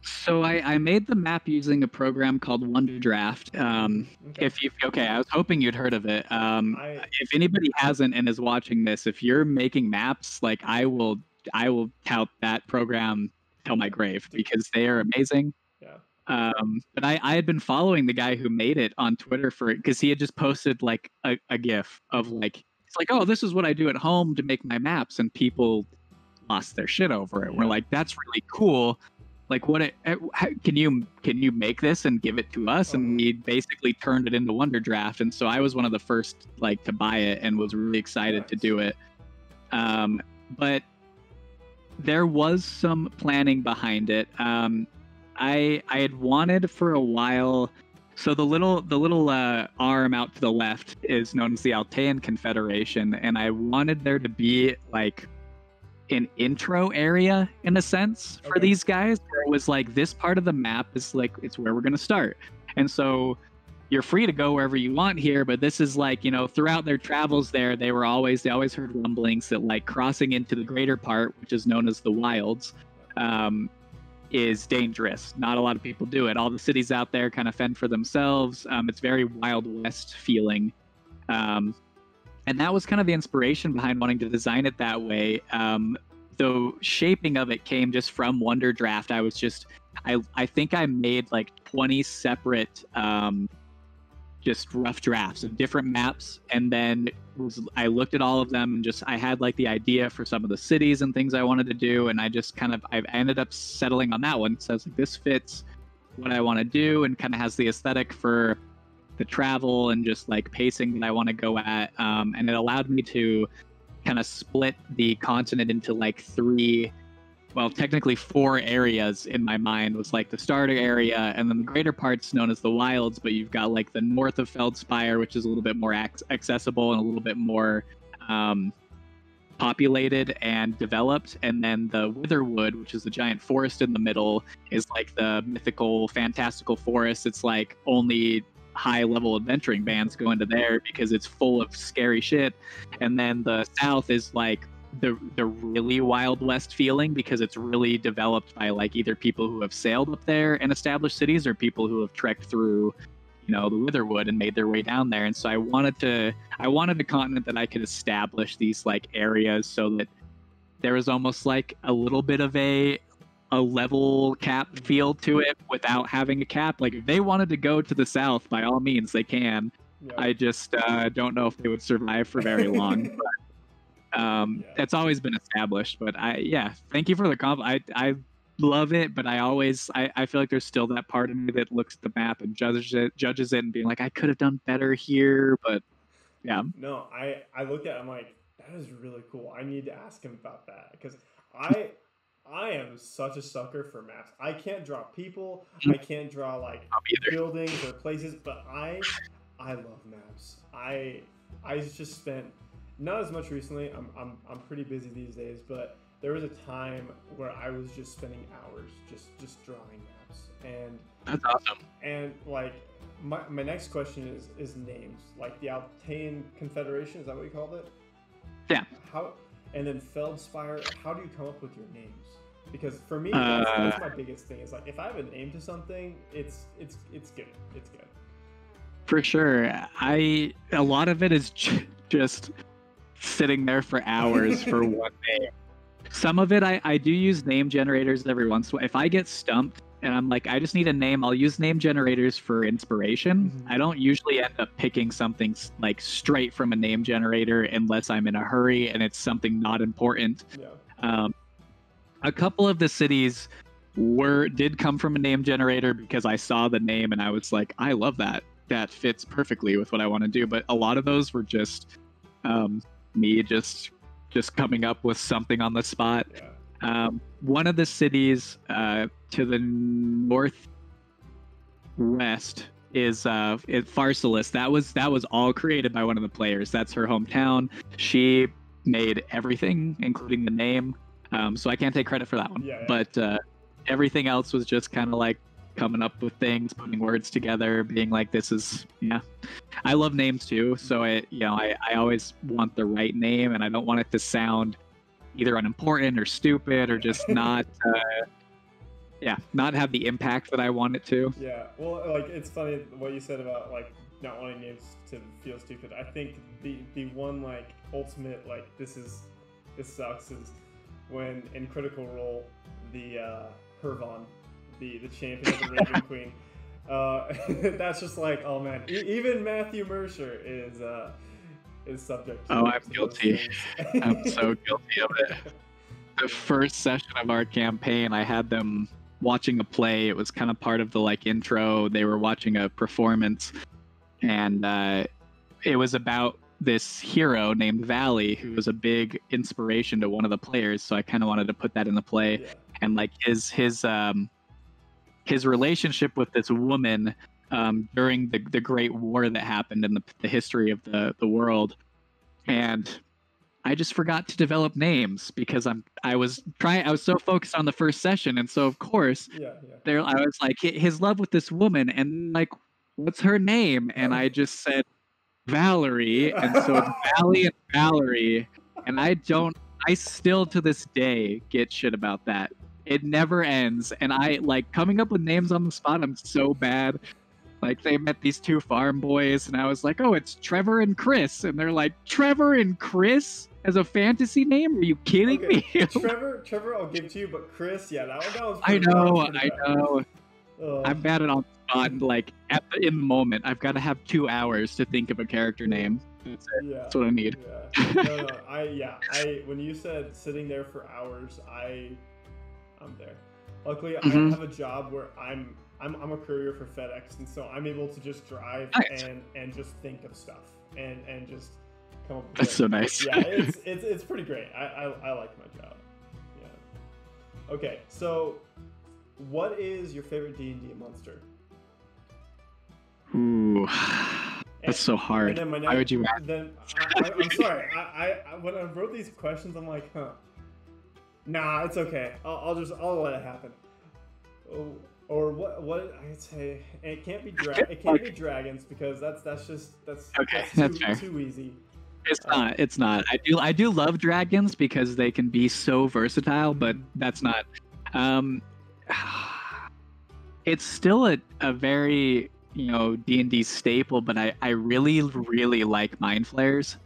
So I, I made the map using a program called Wonderdraft. Um, okay. If you okay, I was hoping you'd heard of it. Um, I, if anybody hasn't and is watching this, if you're making maps, like I will, I will tout that program till my grave because they are amazing. Yeah. Um, but I, I had been following the guy who made it on Twitter for it because he had just posted like a, a GIF of like. Like, oh, this is what I do at home to make my maps, and people lost their shit over it. We're like, that's really cool. Like, what it, how, can you can you make this and give it to us? And we basically turned it into Wonderdraft. And so I was one of the first like to buy it and was really excited nice. to do it. Um, but there was some planning behind it. Um, I I had wanted for a while So the little the little uh, arm out to the left is known as the Altaian Confederation, and I wanted there to be like an intro area in a sense for okay. these guys. It was like this part of the map is like it's where we're gonna start, and so you're free to go wherever you want here. But this is like, you know, throughout their travels there, they were always they always heard rumblings that like crossing into the greater part, which is known as the wilds. Um, is dangerous. Not a lot of people do it. All the cities out there kind of fend for themselves. Um, it's very Wild West feeling. Um, and that was kind of the inspiration behind wanting to design it that way. Um, the shaping of it came just from Wonderdraft. I was just, I, I think I made like twenty separate um, just rough drafts of different maps. And then was, I looked at all of them and just, I had like the idea for some of the cities and things I wanted to do. And I just kind of, I ended up settling on that one. So I was like, this fits what I want to do and kind of has the aesthetic for the travel and just like pacing that I want to go at. Um, and it allowed me to kind of split the continent into like three, well, technically four areas in my mind. Was like the starter area, and then the greater part's known as the wilds, but you've got like the north of Feldspire, which is a little bit more ac accessible and a little bit more um, populated and developed. And then the Witherwood, which is the giant forest in the middle, is like the mythical, fantastical forest. It's like only high-level adventuring bands go into there because it's full of scary shit. And then the south is like the the really Wild West feeling because it's really developed by like either people who have sailed up there and established cities or people who have trekked through, you know, the Witherwood and made their way down there. And so I wanted to I wanted a continent that I could establish these like areas so that there was almost like a little bit of a a level cap feel to it without having a cap. Like if they wanted to go to the south, by all means they can. Yeah. I just uh, don't know if they would survive for very long. But Um, yeah. That's always been established, but I, yeah, thank you for the compliment. I, I love it, but I always, I, I feel like there's still that part of me that looks at the map and judges it, judges it and being like, I could have done better here, but yeah. No, I, I looked at it, I'm like, that is really cool. I need to ask him about that because I, I am such a sucker for maps. I can't draw people. I can't draw like buildings or places, but I, I love maps. I, I just spent not as much recently. I'm, I'm, I'm pretty busy these days, but there was a time where I was just spending hours just, just drawing maps. And that's awesome. And like my, my next question is, is names, like the Altaian Confederation, is that what you called it? Yeah. How, and then Feldspire, how do you come up with your names? Because for me, uh, that's, that's my biggest thing is like, if I have a name to something, it's, it's, it's good. It's good. For sure. I, a lot of it is just sitting there for hours for one name. Some of it, I, I do use name generators every once in a while. If I get stumped and I'm like, I just need a name, I'll use name generators for inspiration. Mm-hmm. I don't usually end up picking something like straight from a name generator unless I'm in a hurry and it's something not important. Yeah. Um, a couple of the cities were did come from a name generator because I saw the name and I was like, I love that. That fits perfectly with what I want to do. But a lot of those were just um, me just just coming up with something on the spot. Yeah. Um, one of the cities uh, to the northwest is uh, Farsalis. That was that was all created by one of the players. That's her hometown. She made everything, including the name. Um, so I can't take credit for that one. Yeah, yeah. But uh, everything else was just kind of like coming up with things, putting words together, being like, this is, yeah. I love names too, so I, you know, I, I always want the right name, and I don't want it to sound either unimportant or stupid or just not, uh, yeah, not have the impact that I want it to. Yeah, well, like, it's funny what you said about, like, not wanting names to feel stupid. I think the, the one, like, ultimate, like, this is, this sucks is when, in Critical Role, the uh, Hervon, The, the champion of the Raven Queen. Uh, that's just like, oh man, e even Matthew Mercer is uh, is subject to. Oh, I'm guilty. I'm so guilty of it. The first session of our campaign, I had them watching a play. It was kind of part of the like intro. They were watching a performance, and uh, it was about this hero named Valley, who was a big inspiration to one of the players. So I kind of wanted to put that in the play, yeah. and like his his um. His relationship with this woman um, during the, the Great War that happened in the, the history of the, the world. And I just forgot to develop names because I'm I was trying I was so focused on the first session, and so of course yeah, yeah. there I was like his love with this woman, and like, what's her name? And I just said Valerie, and so it's Valley and Valerie, and I don't I still to this day get shit about that. It never ends, and I like coming up with names on the spot. I'm so bad. Like, they met these two farm boys, and I was like, oh, it's Trevor and Chris, and they're like, Trevor and Chris as a fantasy name? Are you kidding okay. me? Trevor, Trevor, I'll give to you, but Chris, yeah, that, that was. I know, I bad. know. Uh, I'm bad at on the spot, and like at the, in the moment, I've got to have two hours to think of a character name. That's, yeah, that's what I need. Yeah. No, no, I yeah, I when you said sitting there for hours, I, I'm there. Luckily, mm-hmm. I have a job where I'm. I'm, I'm a courier for FedEx, and so I'm able to just drive nice. and, and just think of stuff and, and just come up with That's it. so nice. Yeah, it's, it's, it's pretty great. I, I, I like my job. Yeah. Okay, so what is your favorite D and D monster? Ooh, that's and, so hard. And then my next, Why would you ask? Then, I, I, I'm sorry. I, I, when I wrote these questions, I'm like, huh. Nah, it's okay. I'll, I'll just, I'll let it happen. Oh. Or what? What I'd say, and it can't be dra- it can't okay. be dragons, because that's that's just that's, okay, that's, that's too, too easy. It's um, not. It's not. I do I do love dragons because they can be so versatile, but that's not. Um, it's still a, a very you know D and D staple, but I I really really like Mind Flayers,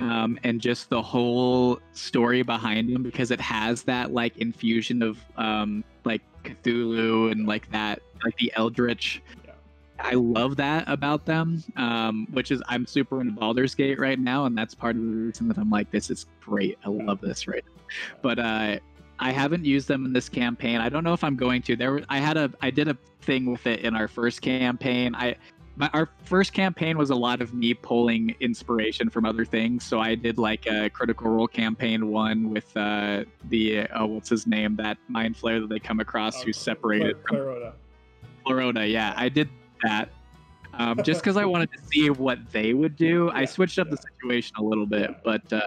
um, and just the whole story behind them, because it has that like infusion of um like. Cthulhu and like that, like the Eldritch. Yeah. I love that about them, um, which is I'm super into Baldur's Gate right now, and that's part of the reason that I'm like, this is great. I love this right now. But uh, I haven't used them in this campaign. I don't know if I'm going to. There, I had a, I did a thing with it in our first campaign. I, my, our first campaign was a lot of me pulling inspiration from other things. So I did like a Critical Role campaign one with uh, the uh, what's his name, that Mind Flayer that they come across, uh, who's separated Cl- Clorona. from Clorona. Yeah, I did that um, just because I wanted to see what they would do. Yeah, I switched up yeah. the situation a little bit, but uh,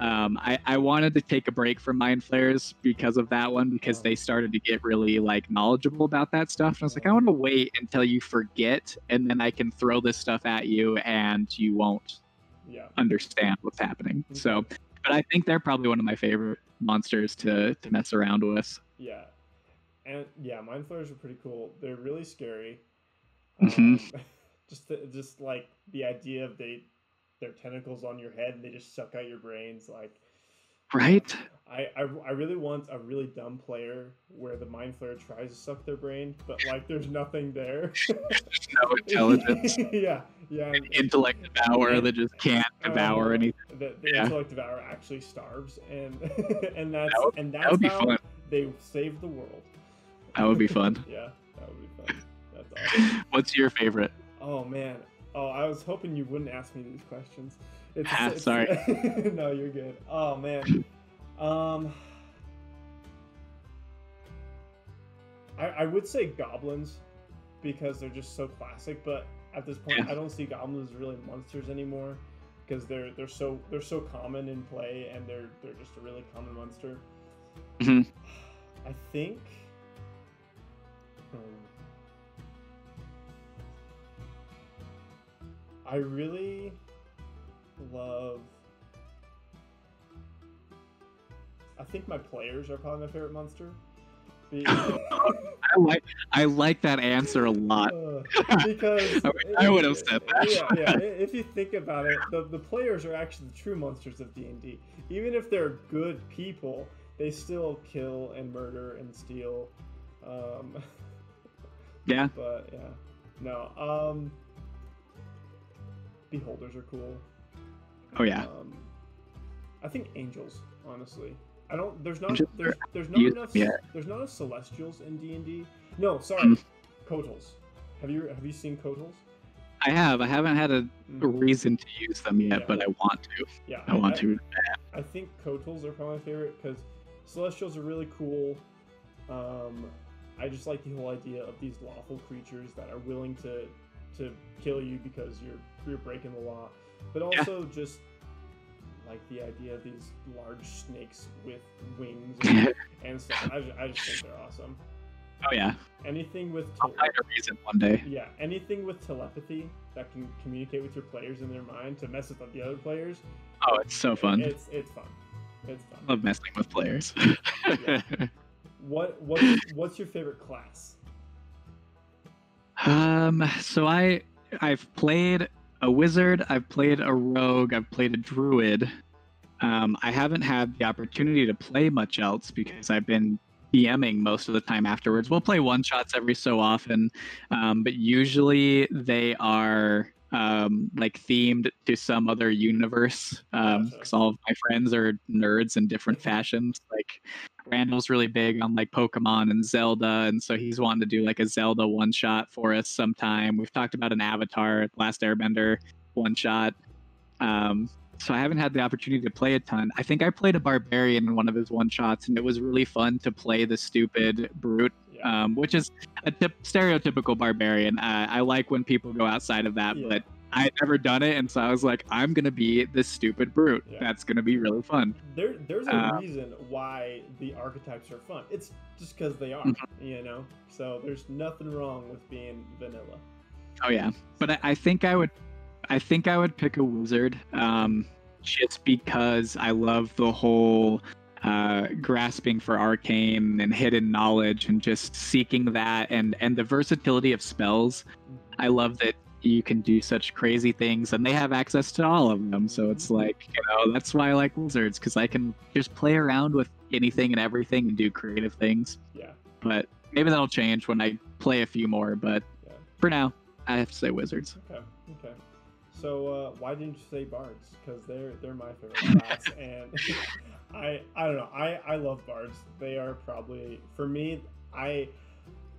um, I, I wanted to take a break from Mind Flayers because of that one, because oh. they started to get really like knowledgeable about that stuff. And I was like, I want to wait until you forget, and then I can throw this stuff at you and you won't yeah. understand what's happening. Mm-hmm. So, but I think they're probably one of my favorite monsters to, to mess around with. Yeah. And yeah, Mind Flayers are pretty cool. They're really scary. Um, mm-hmm. Just, the, just like the idea of they, their tentacles on your head and they just suck out your brains, like right I, I I really want a really dumb player where the Mind Flayer tries to suck their brain, but like there's nothing there. There's no intelligence. yeah yeah An intellect devourer that just can't devour um, anything. The, the yeah. intellect devourer actually starves, and and that's that would, and that's that would be how fun. They save the world. That would be fun. Yeah, that would be fun. That's awesome. What's your favorite? Oh man. Oh, I was hoping you wouldn't ask me these questions. It's, ah, it's, sorry. No, you're good. Oh, man. Um, I, I would say goblins, because they're just so classic. But at this point, yeah. I don't see goblins as really monsters anymore, because they're they're so they're so common in play, and they're they're just a really common monster. Mm-hmm. I think. Um, I really love. I think my players are probably my favorite monster. Because... I like I like that answer a lot. Uh, because I, mean, I would have said that. Yeah, yeah. If you think about it, the, the players are actually the true monsters of D and D. Even if they're good people, they still kill and murder and steal. Um, yeah. But yeah, no. Um, Beholders are cool. Oh yeah. Um, I think angels, honestly. I don't. There's not. There's, there's not enough. Yeah. There's not enough celestials in D and D. No, sorry. Mm. Cotals. Have you Have you seen Cotals? I have. I haven't had a mm. reason to use them yet, yeah. but I want to. Yeah, I, I want I, to. I think Cotals are probably my favorite, because celestials are really cool. Um, I just like the whole idea of these lawful creatures that are willing to to kill you because you're you're breaking the law, but also yeah. just like the idea of these large snakes with wings and, and stuff. I, I just think they're awesome. Oh yeah. Anything with I'll find a reason one day. Yeah, anything with telepathy that can communicate with your players in their mind to mess with the other players. Oh, it's so fun. It, it's it's fun. It's fun. I love messing with players. Yeah. What what what's your favorite class? Um, so I I've played a wizard, I've played a rogue, I've played a druid. Um, I haven't had the opportunity to play much else because I've been DMing most of the time afterwards. We'll play one shots every so often, um, but usually they are um, like themed to some other universe. Um, because all of my friends are nerds in different fashions. Like Randall's really big on like Pokemon and Zelda, and so he's wanted to do like a Zelda one shot for us sometime. We've talked about an Avatar, Last Airbender one shot. Um, So I haven't had the opportunity to play a ton. I think I played a barbarian in one of his one-shots, and it was really fun to play the stupid brute, yeah. um, which is a tip- stereotypical barbarian. Uh, I like when people go outside of that, yeah. but I had never done it, and so I was like, I'm going to be this stupid brute. Yeah. That's going to be really fun. There, there's a uh, reason why the archetypes are fun. It's just because they are, mm-hmm. you know? So there's nothing wrong with being vanilla. Oh, yeah. But I, I think I would... I think I would pick a wizard, um, just because I love the whole uh, grasping for arcane and hidden knowledge and just seeking that, and, and the versatility of spells. I love that you can do such crazy things, and they have access to all of them, so it's like, you know, that's why I like wizards, because I can just play around with anything and everything and do creative things. Yeah. But maybe that'll change when I play a few more, but yeah. for now, I have to say wizards. Okay, okay. So uh, why didn't you say bards? Because they're they're my favorite class, and I I don't know I, I love bards. They are probably for me I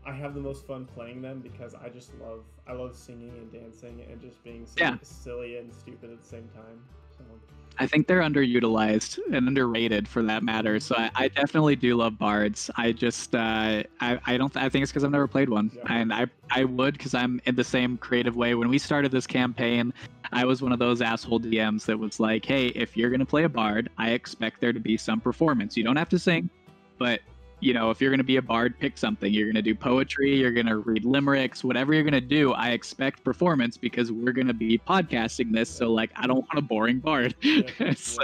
I have the most fun playing them because I just love I love singing and dancing and just being silly, yeah. silly and stupid at the same time. So. I think they're underutilized and underrated for that matter. So I, I definitely do love bards. I just uh, I I don't th- I think it's because I've never played one, yeah. and I I would because I'm in the same creative way. When we started this campaign, I was one of those asshole D Ms that was like, hey, if you're gonna play a bard, I expect there to be some performance. You don't have to sing, but you know, if you're gonna be a bard, pick something. You're gonna do poetry. You're gonna read limericks. Whatever you're gonna do, I expect performance because we're gonna be podcasting this. So like, I don't want a boring bard. Yeah, so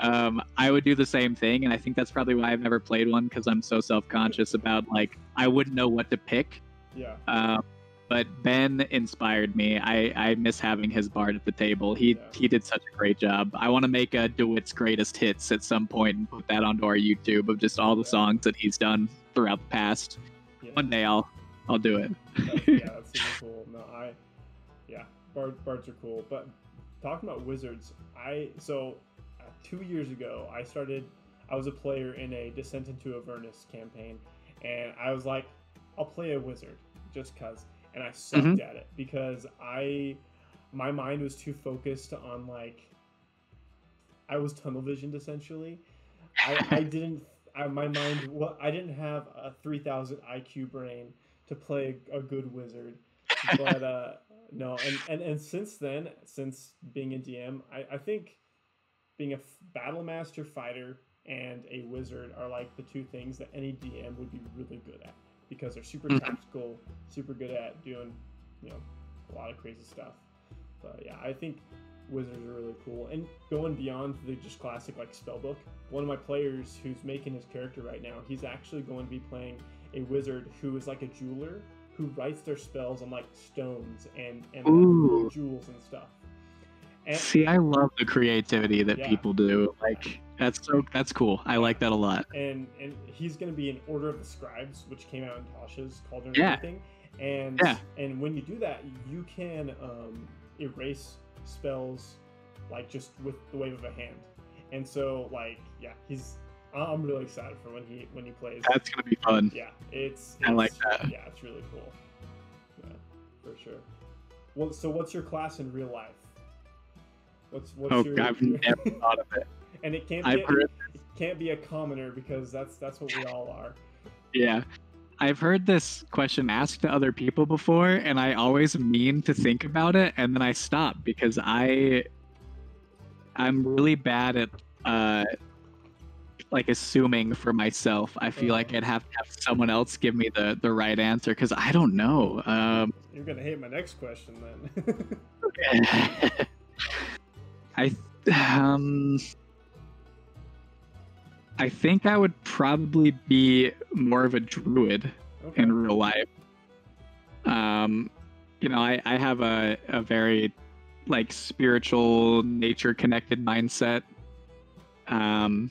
um, I would do the same thing, and I think that's probably why I've never played one because I'm so self-conscious about like I wouldn't know what to pick. Yeah. Um, but Ben inspired me. I, I miss having his bard at the table. He yeah. he did such a great job. I want to make a DeWitt's Greatest Hits at some point and put that onto our YouTube of just all the yeah. songs that he's done throughout the past. Yeah. One day I'll I'll do it. That's, yeah, that's super cool. No, I yeah, bard, bards are cool. But talking about wizards, I so uh, two years ago I started. I was a player in a Descent into Avernus campaign, and I was like, I'll play a wizard just cause. And I sucked mm-hmm. at it because I, my mind was too focused on like, I was tunnel visioned essentially. I, I didn't, I, my mind, well, I didn't have a three thousand I Q brain to play a good wizard. But uh, no, and, and, and since then, since being a D M, I, I think being a f- battle master fighter and a wizard are like the two things that any D M would be really good at. Because they're super tactical, super good at doing, you know, a lot of crazy stuff. But yeah, I think wizards are really cool. And going beyond the just classic like spellbook, one of my players who's making his character right now, he's actually going to be playing a wizard who is like a jeweler who writes their spells on like stones and, and like, jewels and stuff. And, See, I love the creativity that yeah, people do. Like that's so that's cool. I like that a lot. And and he's gonna be in Order of the Scribes, which came out in Tasha's Cauldron yeah. and everything. And yeah. and when you do that, you can um, erase spells like just with the wave of a hand. And so like yeah, he's I'm really excited for when he when he plays. That's gonna be fun. Yeah, it's, it's I like that. Yeah, it's really cool. Yeah, for sure. Well, so what's your class in real life? What's, what's oh, your, I've your... never thought of it. And it can't, be a, it can't be a commoner because that's that's what we all are. Yeah. I've heard this question asked to other people before, and I always mean to think about it, and then I stop because I, I'm really bad at uh, like assuming for myself. I feel like I'd have to have someone else give me the the right answer because I don't know. Um, You're gonna hate my next question then. I um. I think I would probably be more of a druid okay. in real life. Um, you know, I, I have a, a very like spiritual nature connected mindset. Um,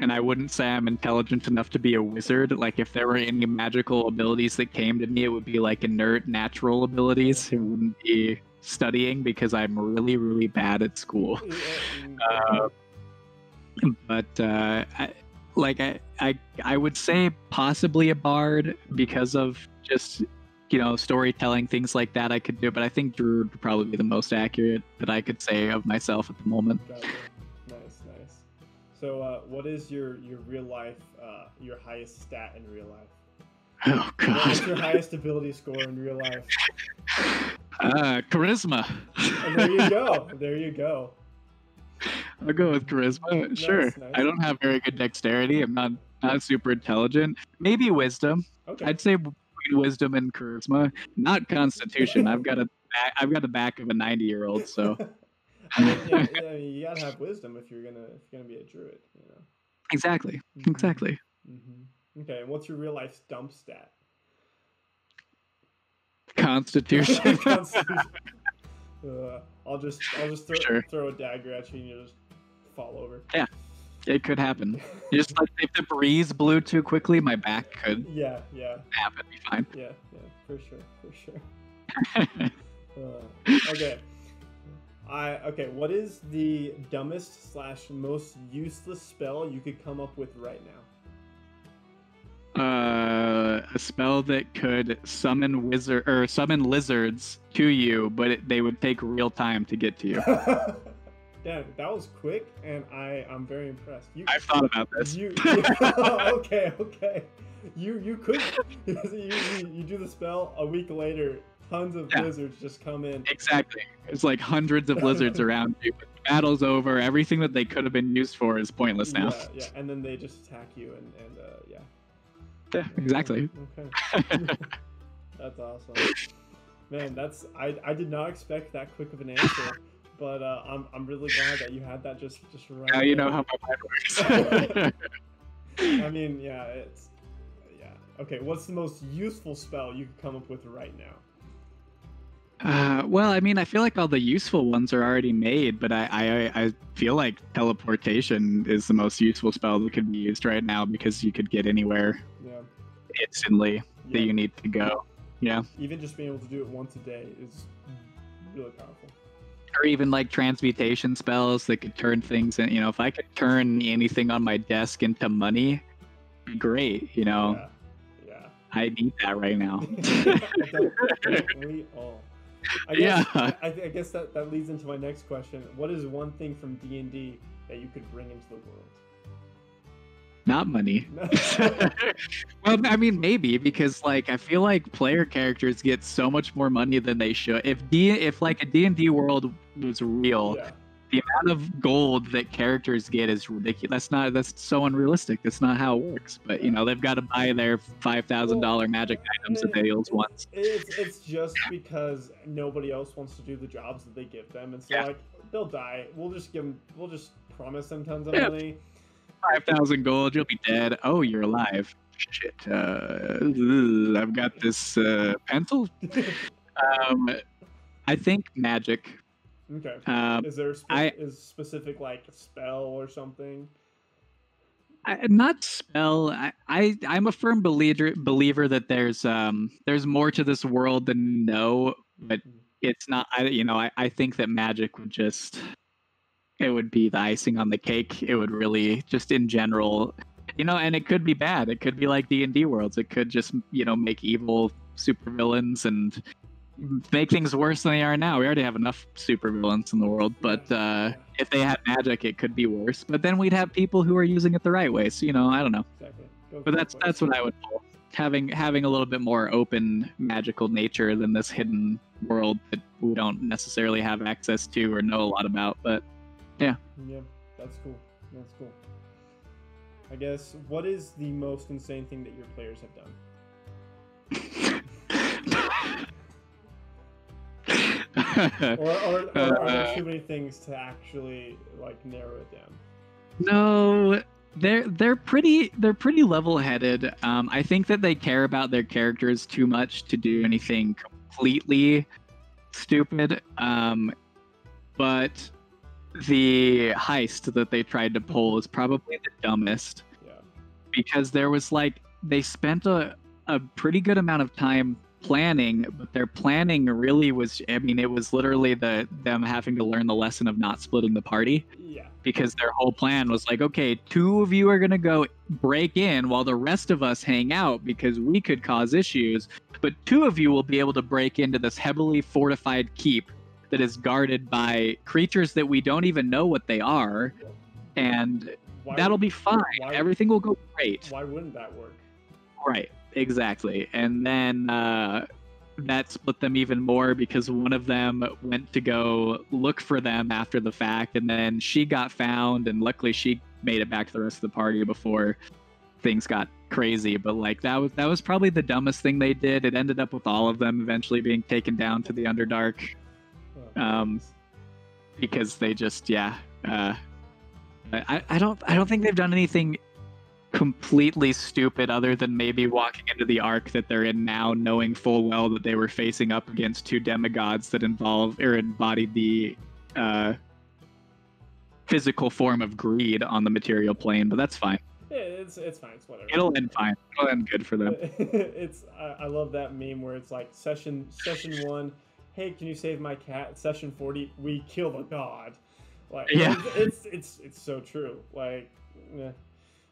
and I wouldn't say I'm intelligent enough to be a wizard. Like if there were any magical abilities that came to me, it would be like inert natural abilities. It wouldn't be studying because I'm really, really bad at school. uh, But uh, I, like I, I, I would say possibly a bard because of just, you know, storytelling, things like that I could do. But I think druid would probably be the most accurate that I could say of myself at the moment. Gotcha. Nice, nice. So uh, what is your, your real life, uh, your highest stat in real life? Oh, God. What's your highest ability score in real life? Uh, charisma. And there you go. There you go. I'll go with charisma. Nice, sure. Nice. I don't have very good dexterity. I'm not not super intelligent. Maybe wisdom. Okay. I'd say between wisdom and charisma. Not constitution. I've got a back, I've got the back of a ninety year old. So. I mean, yeah, I mean, you gotta have wisdom if you're gonna if you're gonna be a druid. You know. Exactly. Mm-hmm. Exactly. Mm-hmm. Okay. And what's your real life dump stat? Constitution. Constitution. Uh, I'll just I'll just throw, sure. throw a dagger at you and you just fall over. Yeah, it could happen. Just like if the breeze blew too quickly, my back could. Yeah, yeah. Happen, be fine. Yeah, yeah, for sure, for sure. uh, okay, I okay. What is the dumbest slash most useless spell you could come up with right now? Uh, a spell that could summon wizard or summon lizards to you, but it, they would take real time to get to you. Damn, that was quick, and I I'm very impressed. You, I've thought about this. You, you, okay, okay. You you could you, you, you do the spell a week later. Tons of yeah. lizards just come in. Exactly. It's like hundreds of lizards around you. But the battle's over. Everything that they could have been used for is pointless now. Yeah, yeah. And then they just attack you, and and uh, yeah. Yeah, exactly. Okay. That's awesome, man. That's I I did not expect that quick of an answer, but uh, I'm I'm really glad that you had that just just right. Now you know how my mind works. I mean, yeah, it's yeah. Okay, what's the most useful spell you could come up with right now? Uh, well, I mean, I feel like all the useful ones are already made, but I, I, I feel like teleportation is the most useful spell that could be used right now because you could get anywhere yeah. instantly yeah. that you need to go. Yeah. Even just being able to do it once a day is really powerful. Or even like transmutation spells that could turn things in. You know, if I could turn anything on my desk into money, great, you know. Yeah. yeah. I need that right now. We all. I guess, yeah. I, I guess that, that leads into my next question. What is one thing from D and D that you could bring into the world? Not money. Well, I mean, maybe, because like I feel like player characters get so much more money than they should. If D, if like a D and D world was real, yeah. the amount of gold that characters get is ridiculous. That's not that's so unrealistic. That's not how it works. But you know, they've got to buy their five thousand dollar magic items that they use once. It's it's just because nobody else wants to do the jobs that they give them, and so yeah. like they'll die. We'll just give them. We'll just promise them tons of yeah. money. Five thousand gold, you'll be dead. Oh, you're alive. Shit. Uh, I've got this uh, pencil. um, I think magic. Okay. Um, is there spe I, is specific like a spell or something? I, not spell. I, I I'm a firm believer believer that there's um there's more to this world than no, but mm-hmm. it's not. I you know I I think that magic would just. It would be the icing on the cake. It would really just in general, you know, and it could be bad. It could be like D and D worlds. It could just, you know, make evil supervillains and make things worse than they are now. We already have enough supervillains in the world, but uh, if they had magic, it could be worse. But then we'd have people who are using it the right way. So, you know, I don't know. Exactly. But that's, that's what I would pull. having having a little bit more open magical nature than this hidden world that we don't necessarily have access to or know a lot about. But yeah, yeah, that's cool. That's cool. I guess, what is the most insane thing that your players have done? or or, or uh, are there too many things to actually like narrow it down? No, they're they're pretty they're pretty level-headed. Um, I think that they care about their characters too much to do anything completely stupid. Um, but the heist that they tried to pull is probably the dumbest, yeah. because there was like they spent a a pretty good amount of time planning, but their planning really was, I mean, it was literally the them having to learn the lesson of not splitting the party. Yeah. Because their whole plan was like, okay, two of you are gonna go break in while the rest of us hang out because we could cause issues, but two of you will be able to break into this heavily fortified keep that is guarded by creatures that we don't even know what they are, and why that'll would, be fine. Why, Everything will go great. Why wouldn't that work? Right. Exactly. And then uh, that split them even more because one of them went to go look for them after the fact, and then she got found, and luckily she made it back to the rest of the party before things got crazy. But like that was that was probably the dumbest thing they did. It ended up with all of them eventually being taken down to the Underdark, um, because they just yeah. Uh, I I don't I don't think they've done anything completely stupid other than maybe walking into the arc that they're in now, knowing full well that they were facing up against two demigods that involve or embodied the uh, physical form of greed on the material plane. But that's fine. Yeah, it's it's fine. It's whatever. It'll end fine. It'll end good for them. it's I, I love that meme where it's like session session one, hey, can you save my cat? Session forty, we kill the god. Like yeah. it's, it's it's it's so true. Like. Yeah.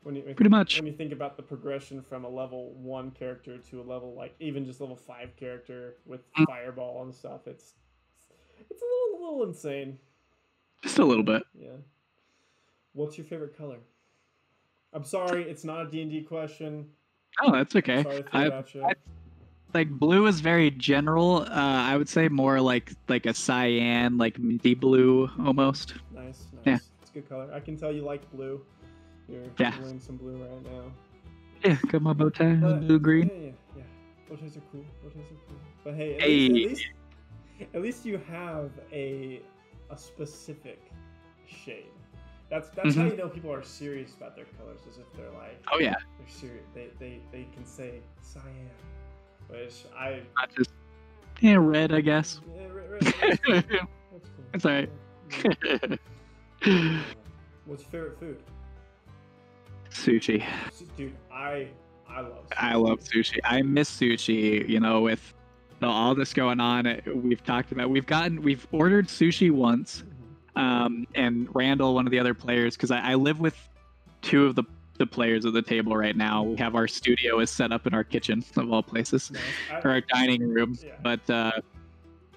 When you, Pretty much. When you think about the progression from a level one character to a level like even just level five character with Fireball and stuff, it's it's a little, little insane. Just a little bit. Yeah. What's your favorite color? I'm sorry, it's not a D and D question. Oh, that's okay. I'm sorry to throw it at you. I, like blue is very general. Uh, I would say more like like a cyan, like minty blue almost. Nice, nice. Yeah. It's a good color. I can tell you like blue. You're yeah. wearing some blue right now. Yeah, got my bow tie, but, blue green. Yeah, yeah, yeah. Bow ties are cool. Bow ties are cool. But hey, at, hey. Least, at, least, at least you have a a specific shade. That's that's mm-hmm. how you know people are serious about their colors, is if they're like, oh yeah, they're serious. They they they can say cyan, which I not just yeah red, I guess. Yeah, red. red that's cool. That's cool. That's alright. Yeah. What's your favorite food? Sushi. Dude, I I love sushi. I love sushi. I miss sushi, you know, with all this going on. We've talked about we've gotten we've ordered sushi once. Um and Randall, one of the other players, because I, I live with two of the, the players at the table right now. We have our studio is set up in our kitchen of all places. Nice. I, or our dining room. Yeah. But uh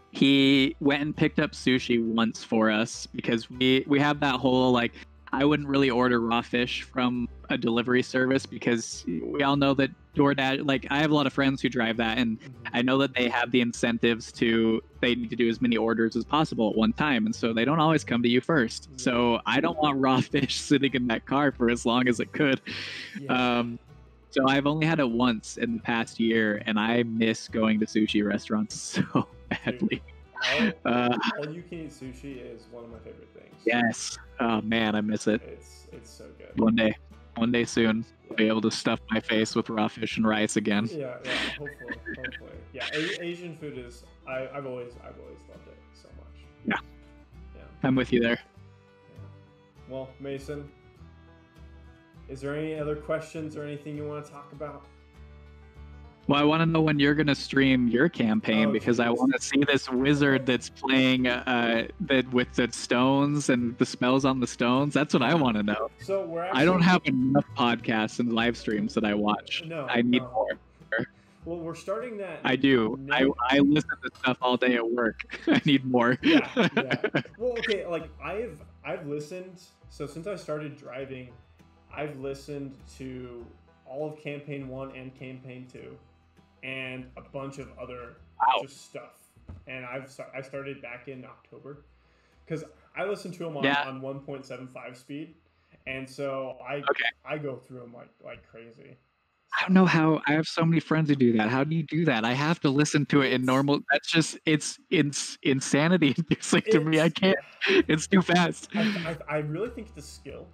he went and picked up sushi once for us because we, we have that whole like I wouldn't really order raw fish from a delivery service because we all know that DoorDash, like I have a lot of friends who drive that, and I know that they have the incentives to, they need to do as many orders as possible at one time. And so they don't always come to you first. Yeah. So I don't want raw fish sitting in that car for as long as it could. Yeah. Um, so I've only had it once in the past year, and I miss going to sushi restaurants so badly. All, uh, all you can eat sushi is one of my favorite things. Yes. Oh man, I miss it. It's it's so good. One day, one day soon, yeah. I'll be able to stuff my face with raw fish and rice again. Yeah, yeah. Hopefully, hopefully. Yeah, A Asian food is. I, I've always, I've always loved it so much. Yeah. Yeah. I'm with you there. Yeah. Well, Mason, is there any other questions or anything you want to talk about? Well, I want to know when you're going to stream your campaign, oh, because geez. I want to see this wizard that's playing uh, that with the stones and the spells on the stones. That's what I want to know. So we're actually... I don't have enough podcasts and live streams that I watch. No, I need no. more. Well, we're starting that. I do. I, I listen to stuff all day at work. I need more. Yeah, yeah. Well, okay. Like I've I've listened. So since I started driving, I've listened to all of campaign one and campaign two, and a bunch of other wow. just stuff. And I've I started back in October because I listen to them on, yeah. on one point seven five speed, and so I okay. I go through them like like crazy. I don't know how. I have so many friends who do that. How do you do that? I have to listen to it in normal. That's just it's it's insanity. It's like to it's, me, I can't. It's too fast. I, I, I really think it's a skill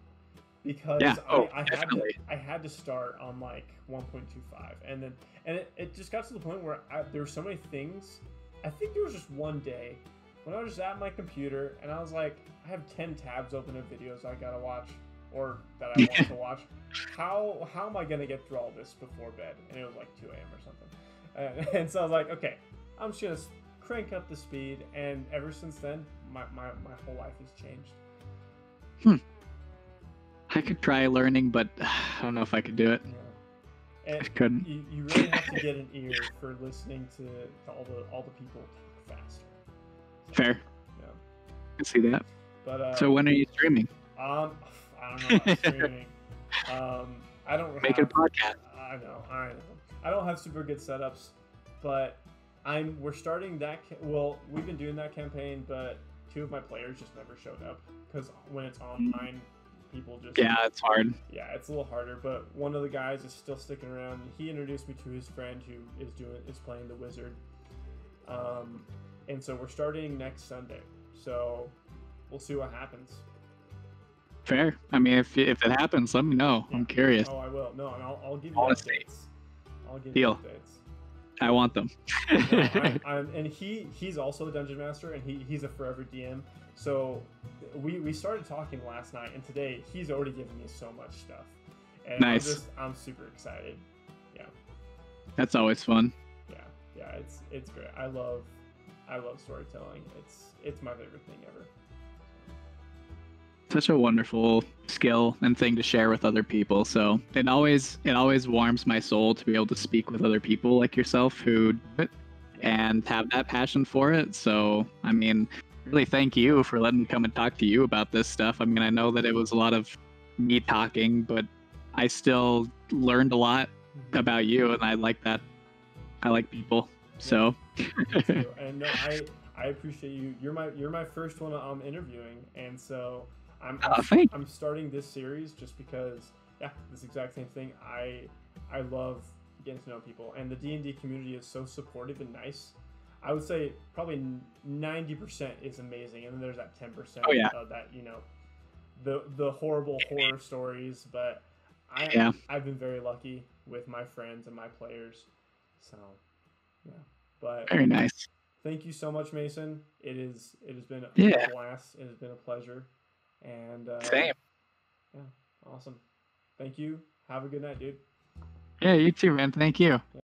because yeah. I, oh, I had to, I had to start on like one point two five, and then and it, it just got to the point where I, there were so many things. I think there was just one day when I was just at my computer and I was like, I have ten tabs open of videos I gotta watch or that I want to watch. How how am I gonna get through all this before bed? And it was like two a m or something. And, and so I was like, okay, I'm just gonna crank up the speed. And ever since then, my my, my whole life has changed. Hmm. I could try learning, but I don't know if I could do it. Yeah. And I couldn't. You, you really have to get an ear for listening to, to all the all the people talk faster. So, fair. Yeah. I can see that. But uh, so when are you streaming? Um, I don't know about streaming. um, I don't make have, it a podcast. I know. I know. I don't have super good setups, but I'm. We're starting that. Well, we've been doing that campaign, but two of my players just never showed up because when it's online. Mm. People just yeah it's hard yeah it's a little harder, but one of the guys is still sticking around. He introduced me to his friend who is doing is playing the wizard, um and so we're starting next Sunday, so we'll see what happens. Fair. I mean, if if it happens, let me know. Yeah. I'm curious. Oh, I will. No, and I'll, I'll give you Honestly. updates. I'll give Deal. you updates. I want them. No, I, I'm, and he he's also a dungeon master, and he he's a forever D M. So we we started talking last night, and today he's already given me so much stuff. And nice. I'm, just, I'm super excited. Yeah. That's always fun. Yeah, yeah. It's it's great. I love I love storytelling. It's it's my favorite thing ever. Such a wonderful skill and thing to share with other people. So it always it always warms my soul to be able to speak with other people like yourself who do it and have that passion for it. So I mean, really thank you for letting me come and talk to you about this stuff. I mean, I know that it was a lot of me talking, but I still learned a lot about you, and I like that. I like people. So yeah, and no, I I appreciate you. You're my you're my first one I'm interviewing, and so I'm, I'm, oh, I'm starting this series just because, yeah, this exact same thing. I I love getting to know people, and the D and D community is so supportive and nice. I would say probably ninety percent is amazing, and then there's that ten percent oh, yeah. of that, you know, the the horrible horror stories, but I, yeah. I've been very lucky with my friends and my players, so, yeah. But very nice. Thank you so much, Mason. It is it has been a yeah. blast. It has been a pleasure. And uh Same. Yeah, awesome. Thank you. Have a good night, dude. Yeah, you too, man. Thank you. Yeah.